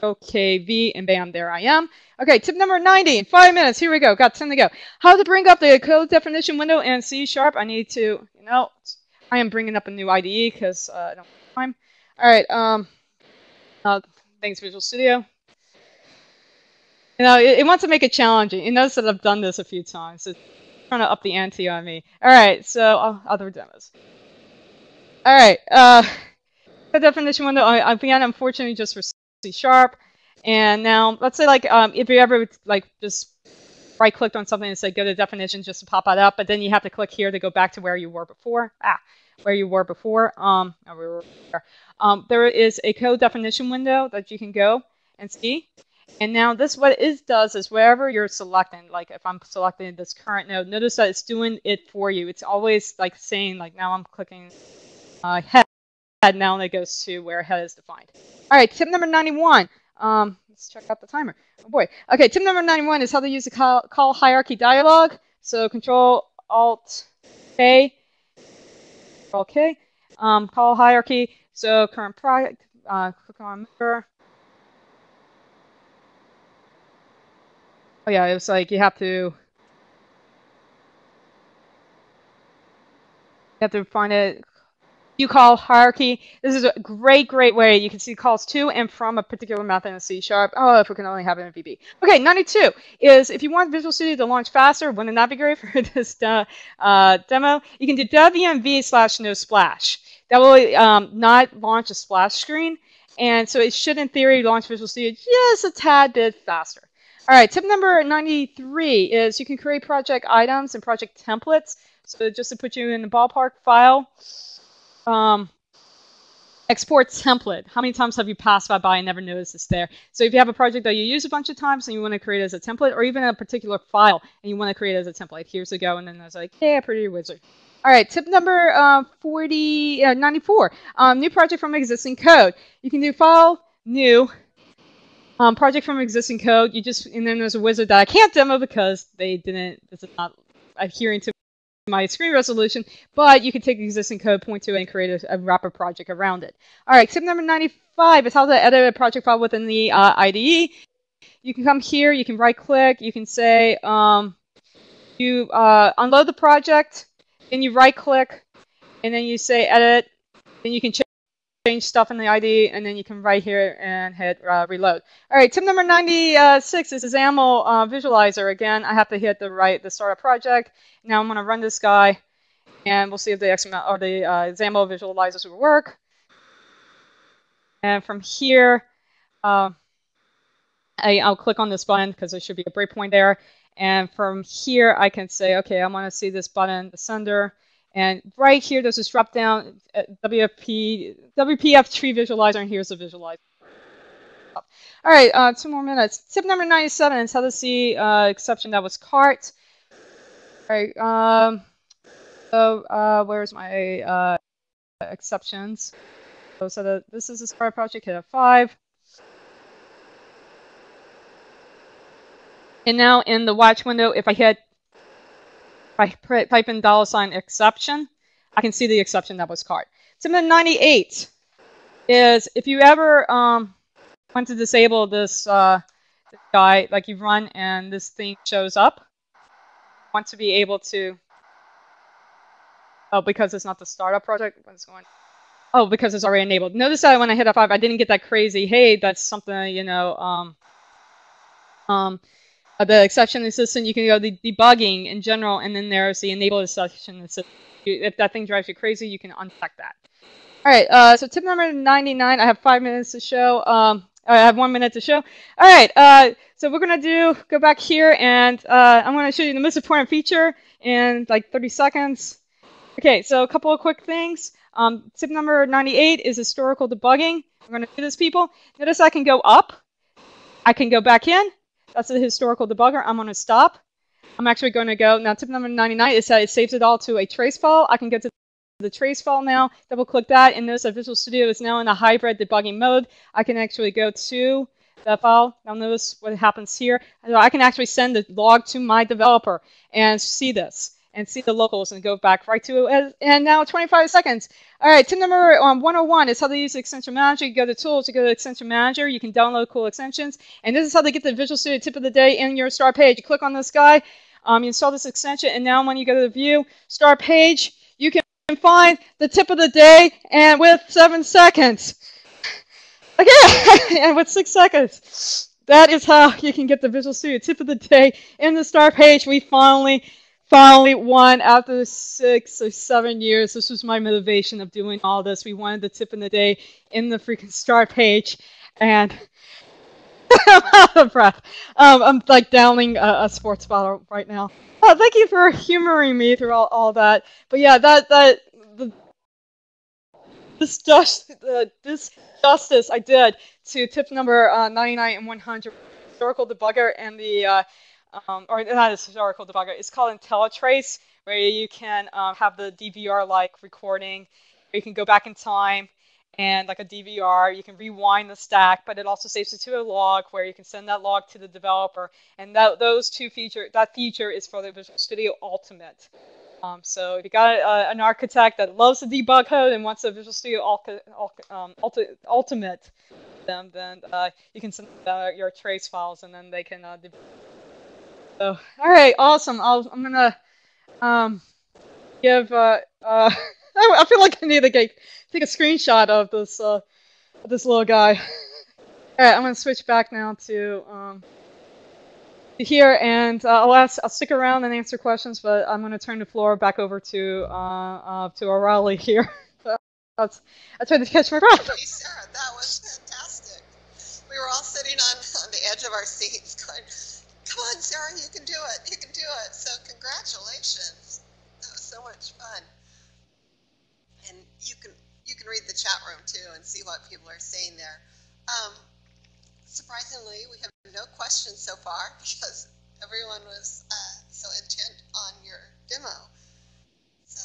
Okay, V, and bam, there I am. Okay, tip number ninety. In five minutes, here we go. Got ten to go. How to bring up the code definition window in C sharp. I need to, you know, I am bringing up a new I D E because uh, I don't have time. All right. Um. Uh, thanks, Visual Studio. You know, it, it wants to make it challenging. You notice that I've done this a few times. It's trying to up the ante on me. All right, so uh, other demos. All right, uh, the definition window. I, I've got unfortunately just for C sharp, and now let's say like um, if you ever like just right clicked on something and say go to definition just to pop that up, but then you have to click here to go back to where you were before. Ah, where you were before. Um, no, we were there. Um, there is a code definition window that you can go and see. And now this, what it does is wherever you're selecting, like if I'm selecting this current node, notice that it's doing it for you. It's always like saying like now I'm clicking uh, head, now and it goes to where head is defined. All right, tip number ninety-one. Um, let's check out the timer. Oh boy. Okay, tip number ninety-one is how to use the call, call hierarchy dialog. So Control Alt K, Control K, um, call hierarchy. So current project, uh, click on member. Oh yeah, it's like you have to you have to find it. You call hierarchy. This is a great, great way. You can see calls to and from a particular method in C sharp. Oh, if we can only have it in V B. Okay, ninety-two is if you want Visual Studio to launch faster when the navigator for this uh, uh, demo, you can do W M V slash no splash. That will um, not launch a splash screen, and so it should, in theory, launch Visual Studio just a tad bit faster. All right, tip number ninety-three is you can create project items and project templates. So just to put you in the ballpark file, um, export template. How many times have you passed by, by and never noticed it's there? So if you have a project that you use a bunch of times and you want to create as a template, or even a particular file and you want to create as a template, here's a go. And then I was like, yeah, pretty wizard. All right, tip number uh, forty, uh, ninety-four, um, new project from existing code. You can do file, new. Um, project from existing code. You just, and then there's a wizard that I can't demo because they didn't, this is not adhering to my screen resolution, but you can take existing code, point to it, and create a, a wrapper project around it. All right, tip number ninety-five is how to edit a project file within the uh, I D E. You can come here, you can right click, you can say, um, you uh, unload the project, then you right click, and then you say edit, then you can change. Change stuff in the I D E, and then you can right here and hit uh, reload. All right, tip number ninety-six is XAML uh, visualizer. Again, I have to hit the right the startup project. Now I'm going to run this guy, and we'll see if the X M L or the uh, XAML visualizers will work. And from here, uh, I, I'll click on this button because there should be a breakpoint there. And from here, I can say, okay, I want to see this button, the sender, And right here, there's this drop down W P F tree visualizer, and here's the visualizer. All right, uh, two more minutes. Tip number ninety-seven, IntelliSee uh, exception that was caught. All right, um, so uh, where's my uh, exceptions? So, so the, this is a start project, hit F five. And now in the watch window, if I hit, if I type in dollar sign exception, I can see the exception that was caught. Tip number ninety-eight is if you ever um, want to disable this, uh, this guy, like you run and this thing shows up, you want to be able to, oh, because it's not the startup project, it's going, oh, because it's already enabled. Notice that when I hit F five, I didn't get that crazy, hey, that's something, you know, um, um, the exception assistant, you can go the debugging in general, and then there's the enable exception assistant. If that thing drives you crazy, you can uncheck that. All right, uh, so tip number ninety-nine, I have five minutes to show. Um, I have one minute to show. All right, uh, so we're going to do, go back here, and uh, I'm going to show you the most important feature in like thirty seconds. Okay, so a couple of quick things. Um, tip number ninety-eight is historical debugging. We're going to do this, people. Notice I can go up. I can go back in. That's the historical debugger. I'm going to stop. I'm actually going to go. Now, tip number ninety-nine is that it saves it all to a trace file. I can get to the trace file now. Double-click that, and notice that Visual Studio is now in a hybrid debugging mode. I can actually go to that file. Now, notice what happens here. I can actually send the log to my developer and see this, and see the locals, and go back right to it. And now, twenty-five seconds. All right, tip number um, one oh one is how to use Extension Manager. You go to Tools, you go to Extension Manager, you can download cool extensions. And this is how they get the Visual Studio Tip of the Day in your Start page. You click on this guy, um, you install this extension, and now when you go to the View, Start page, you can find the Tip of the Day and with seven seconds. Okay, and with six seconds. That is how you can get the Visual Studio Tip of the Day in the Start page. We finally... Finally won after six or seven years. This was my motivation of doing all this. We wanted the tip of the day in the freaking start page. And I'm out of breath. Um, I'm like downing a, a sports bottle right now. Oh, thank you for humoring me through all, all that. But yeah, that that the, this, just, uh, this justice I did to tip number uh, ninety-nine and one hundred, historical debugger and the... Uh, Um, or not a historical debugger, it's called IntelliTrace, where you can um, have the D V R-like recording. You can go back in time, and like a D V R, you can rewind the stack, but it also saves it to a log where you can send that log to the developer. And that those two feature, that feature is for the Visual Studio Ultimate. Um, so if you got uh, an architect that loves to debug code and wants a Visual Studio um, Ultimate, them, then uh, you can send uh, your trace files, and then they can uh, debug. So, all right, awesome. I'll, I'm gonna um, give. Uh, uh, I feel like I need to get, take a screenshot of this uh, this little guy. All right, I'm gonna switch back now to um, to here, and uh, I'll ask. I'll stick around and answer questions, but I'm gonna turn the floor back over to uh, uh, to O'Reilly here. That's, I tried to catch my breath. Hey, Sarah, that was fantastic. We were all sitting on on the edge of our seats, going, come on, Sarah, you can do it. You can do it. So congratulations. That was so much fun. And you can you can read the chat room, too, and see what people are saying there. Um, surprisingly, we have no questions so far because everyone was uh, so intent on your demo. So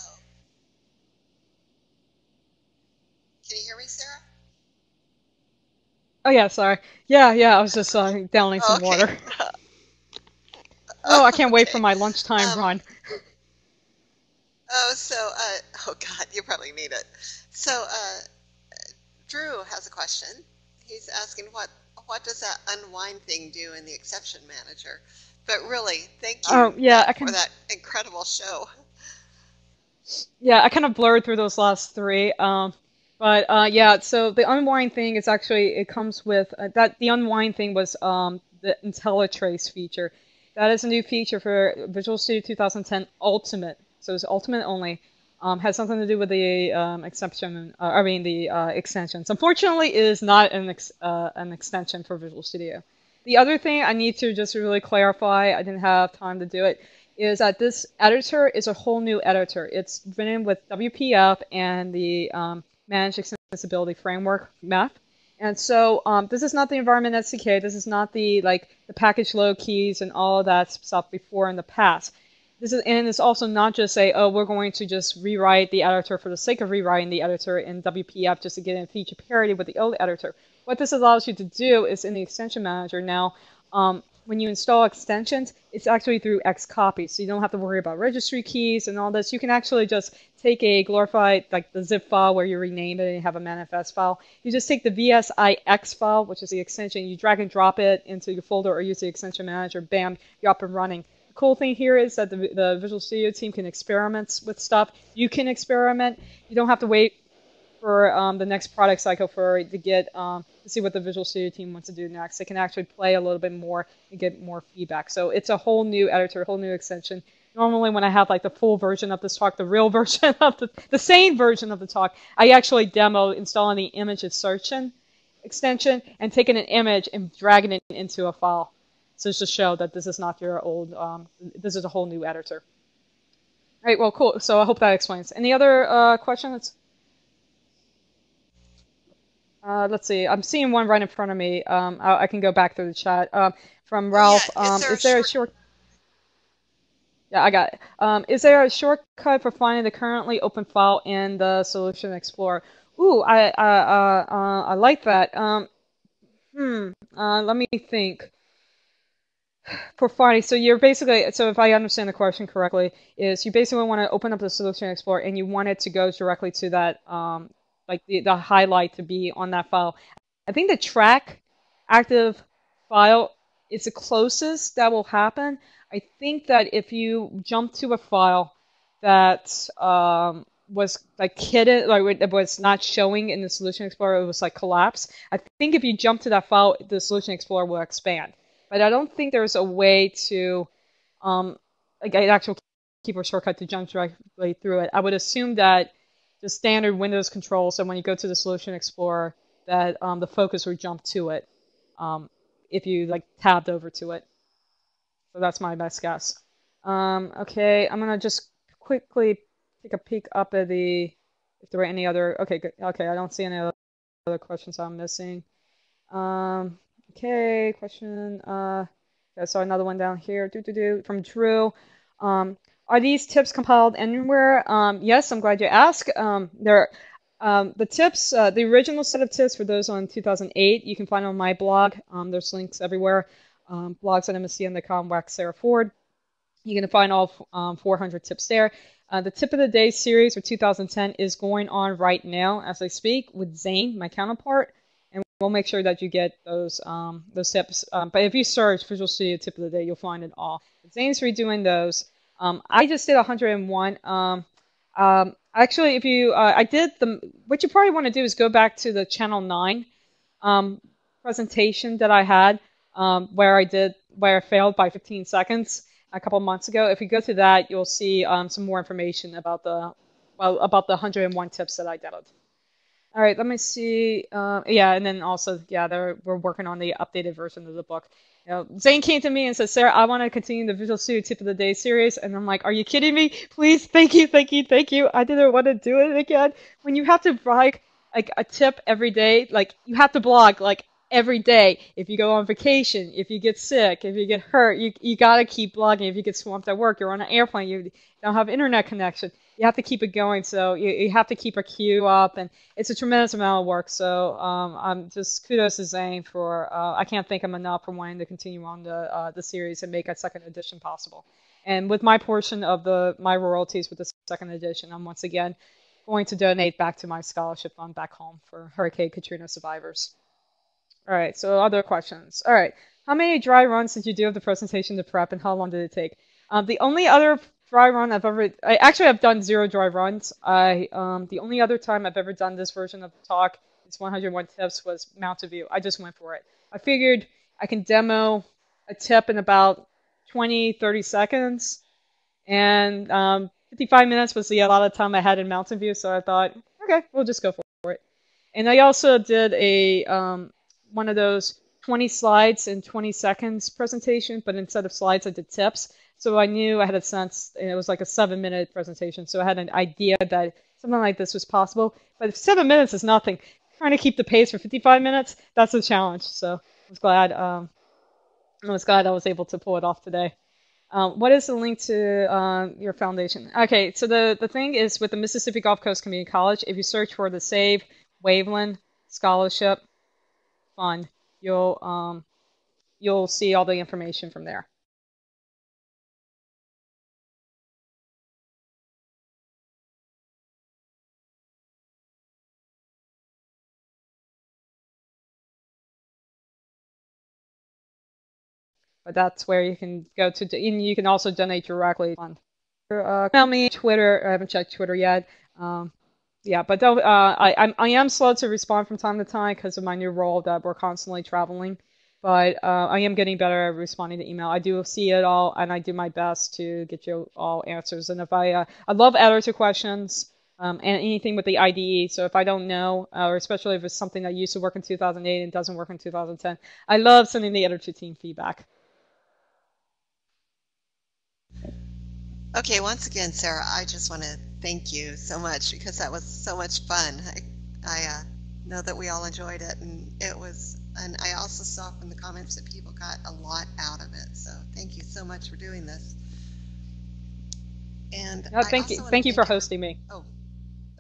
can you hear me, Sarah? Oh, yeah, sorry. Yeah, yeah, I was just uh, downloading some oh, okay. water. Oh, I can't okay. wait for my lunchtime um, run. Oh, so, uh, oh God, you probably need it. So, uh, Drew has a question. He's asking, what what does that unwind thing do in the exception manager? But really, thank you oh, yeah, I can, for that incredible show. Yeah, I kind of blurred through those last three. Um, but uh, yeah, so the unwind thing is actually, it comes with, uh, that the unwind thing was um, the IntelliTrace feature. That is a new feature for Visual Studio two thousand ten Ultimate. So it's Ultimate only. Um, has something to do with the um, exception. Uh, I mean the uh, extensions. Unfortunately, it is not an ex uh, an extension for Visual Studio. The other thing I need to just really clarify. I didn't have time to do it. is that this editor is a whole new editor. It's written with W P F and the um, Managed Extensibility Framework, M E F. And so um, this is not the environment S D K. This is not the like the package load keys and all of that stuff before in the past. This is, and it's also not just say, oh, we're going to just rewrite the editor for the sake of rewriting the editor in W P F just to get in feature parity with the old editor. What this allows you to do is in the extension manager now, um, when you install extensions, it's actually through Xcopy. So you don't have to worry about registry keys and all this. You can actually just take a glorified, like the zip file where you rename it and have a manifest file. You just take the V S I X file, which is the extension, you drag and drop it into your folder or use the extension manager, bam, you're up and running. The cool thing here is that the, the Visual Studio team can experiment with stuff. You can experiment. You don't have to wait for um, the next product cycle for to get um, to see what the Visual Studio team wants to do next. They can actually play a little bit more and get more feedback. So it's a whole new editor, a whole new extension. Normally when I have like the full version of this talk, the real version of the, the same version of the talk, I actually demo installing the image insertion extension and taking an image and dragging it into a file. So it's just to show that this is not your old, um, this is a whole new editor. All right, well, cool. So I hope that explains. Any other uh, questions? Uh, let's see. I'm seeing one right in front of me. Um, I, I can go back through the chat um, from Ralph. Yeah, um, is there, is there a short? Yeah, I got it. Um, is there a shortcut for finding the currently open file in the Solution Explorer? Ooh, I I uh, uh, I like that. Um, hmm. Uh, let me think. For finding, so you're basically, so if I understand the question correctly, is you basically want to open up the Solution Explorer and you want it to go directly to that. Um, like the, the highlight to be on that file. I think the track active file is the closest that will happen. I think that if you jump to a file that um, was like hidden, like it was not showing in the Solution Explorer, it was like collapsed. I think if you jump to that file, the Solution Explorer will expand. But I don't think there's a way to, um, like an actual keyboard shortcut to jump directly through it. I would assume that the standard Windows control, so when you go to the Solution Explorer, that um, the focus would jump to it um, if you like tabbed over to it. So that's my best guess. Um, okay, I'm gonna just quickly take a peek up at the, if there were any other, okay, good. Okay, I don't see any other questions I'm missing. Um, okay, question, uh, I saw another one down here, do do do from Drew. Um, Are these tips compiled anywhere? Um, yes, I'm glad you asked. Um, there, um, the tips, uh, the original set of tips for those on two thousand eight, you can find on my blog. Um, there's links everywhere. Um, blogs at M S C N dot com, Wax Sarah Ford. You can find all um, four hundred tips there. Uh, the tip of the day series for two thousand ten is going on right now as I speak with Zane, my counterpart, and we'll make sure that you get those um, those tips. Um, but if you search Visual Studio tip of the day, you'll find it all. Zane's redoing those. Um, I just did one hundred and one. Um, um, actually, if you, uh, I did the, what you probably want to do is go back to the Channel nine um, presentation that I had, um, where I did, where I failed by fifteen seconds a couple months ago. If you go to that, you'll see um, some more information about the, well, about the one hundred and one tips that I demoed. All right, let me see. Uh, yeah, and then also, yeah, there, we're working on the updated version of the book. You know, Zane came to me and said, Sarah, I want to continue the Visual Studio Tip of the Day series. And I'm like, are you kidding me? Please, thank you, thank you, thank you. I didn't want to do it again. When you have to write like a tip every day, like you have to blog like every day. If you go on vacation, if you get sick, if you get hurt, you, you got to keep blogging. If you get swamped at work, you're on an airplane, you don't have internet connection. You have to keep it going. So you, you have to keep a queue up. And it's a tremendous amount of work. So um, I'm just kudos to Zane for, uh, I can't thank him enough for wanting to continue on the, uh, the series and make a second edition possible. And with my portion of the my royalties with the second edition, I'm once again going to donate back to my scholarship fund back home for Hurricane Katrina survivors. All right, so other questions. All right, how many dry runs did you do of the presentation to prep and how long did it take? Um, the only other dry run I've ever, I actually have done zero dry runs. I um, the only other time I've ever done this version of the talk, it's one hundred and one tips, was Mountain View. I just went for it. I figured I can demo a tip in about twenty, thirty seconds, and um, fifty-five minutes was the amount of time I had in Mountain View. So I thought, okay, we'll just go for it. And I also did a um, one of those twenty slides and twenty seconds presentation, but instead of slides, I did tips. So I knew I had a sense, and it was like a seven minute presentation. So I had an idea that something like this was possible, but seven minutes is nothing. Trying to keep the pace for fifty-five minutes, that's a challenge. So I was glad, um, I was glad I was able to pull it off today. Um, what is the link to uh, your foundation? Okay, so the, the thing is with the Mississippi Gulf Coast Community College, if you search for the Save Waveland Scholarship Fund, you'll, um, you'll see all the information from there. But that's where you can go to, and you can also donate directly on. Uh, email me, Twitter. I haven't checked Twitter yet. Um, yeah, but uh, I, I'm, I am slow to respond from time to time because of my new role that we're constantly traveling. But uh, I am getting better at responding to email. I do see it all, and I do my best to get you all answers. And if I, uh, I love editor questions um, and anything with the I D E. So if I don't know, uh, or especially if it's something that used to work in two thousand eight and doesn't work in two thousand ten, I love sending the editor team feedback. Okay, once again, Sarah, I just want to thank you so much because that was so much fun. I, I uh, know that we all enjoyed it, and it was, and I also saw from the comments that people got a lot out of it. So thank you so much for doing this. And no, thank you, thank you for hosting me. Oh,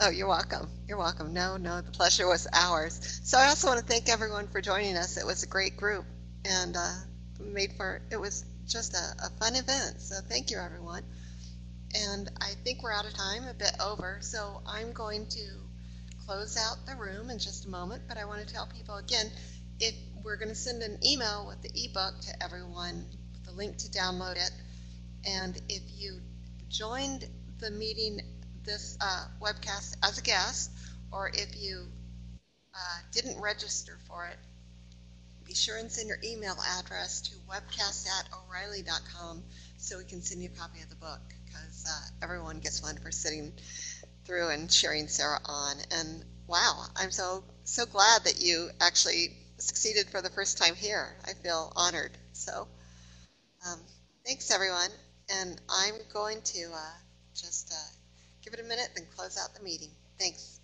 oh, you're welcome. You're welcome. No, no, the pleasure was ours. So I also want to thank everyone for joining us. It was a great group, and uh, made for it was just a, a fun event. So thank you, everyone. And I think we're out of time, a bit over, so I'm going to close out the room in just a moment, but I want to tell people again, if we're going to send an email with the ebook to everyone, with the link to download it, and if you joined the meeting, this uh, webcast as a guest, or if you uh, didn't register for it, be sure and send your email address to webcast at o'reilly dot com so we can send you a copy of the book. Because uh, everyone gets one for sitting through and cheering Sarah on. And wow, I'm so so glad that you actually succeeded for the first time here. I feel honored. So um, thanks, everyone. And I'm going to uh, just uh, give it a minute and close out the meeting. Thanks.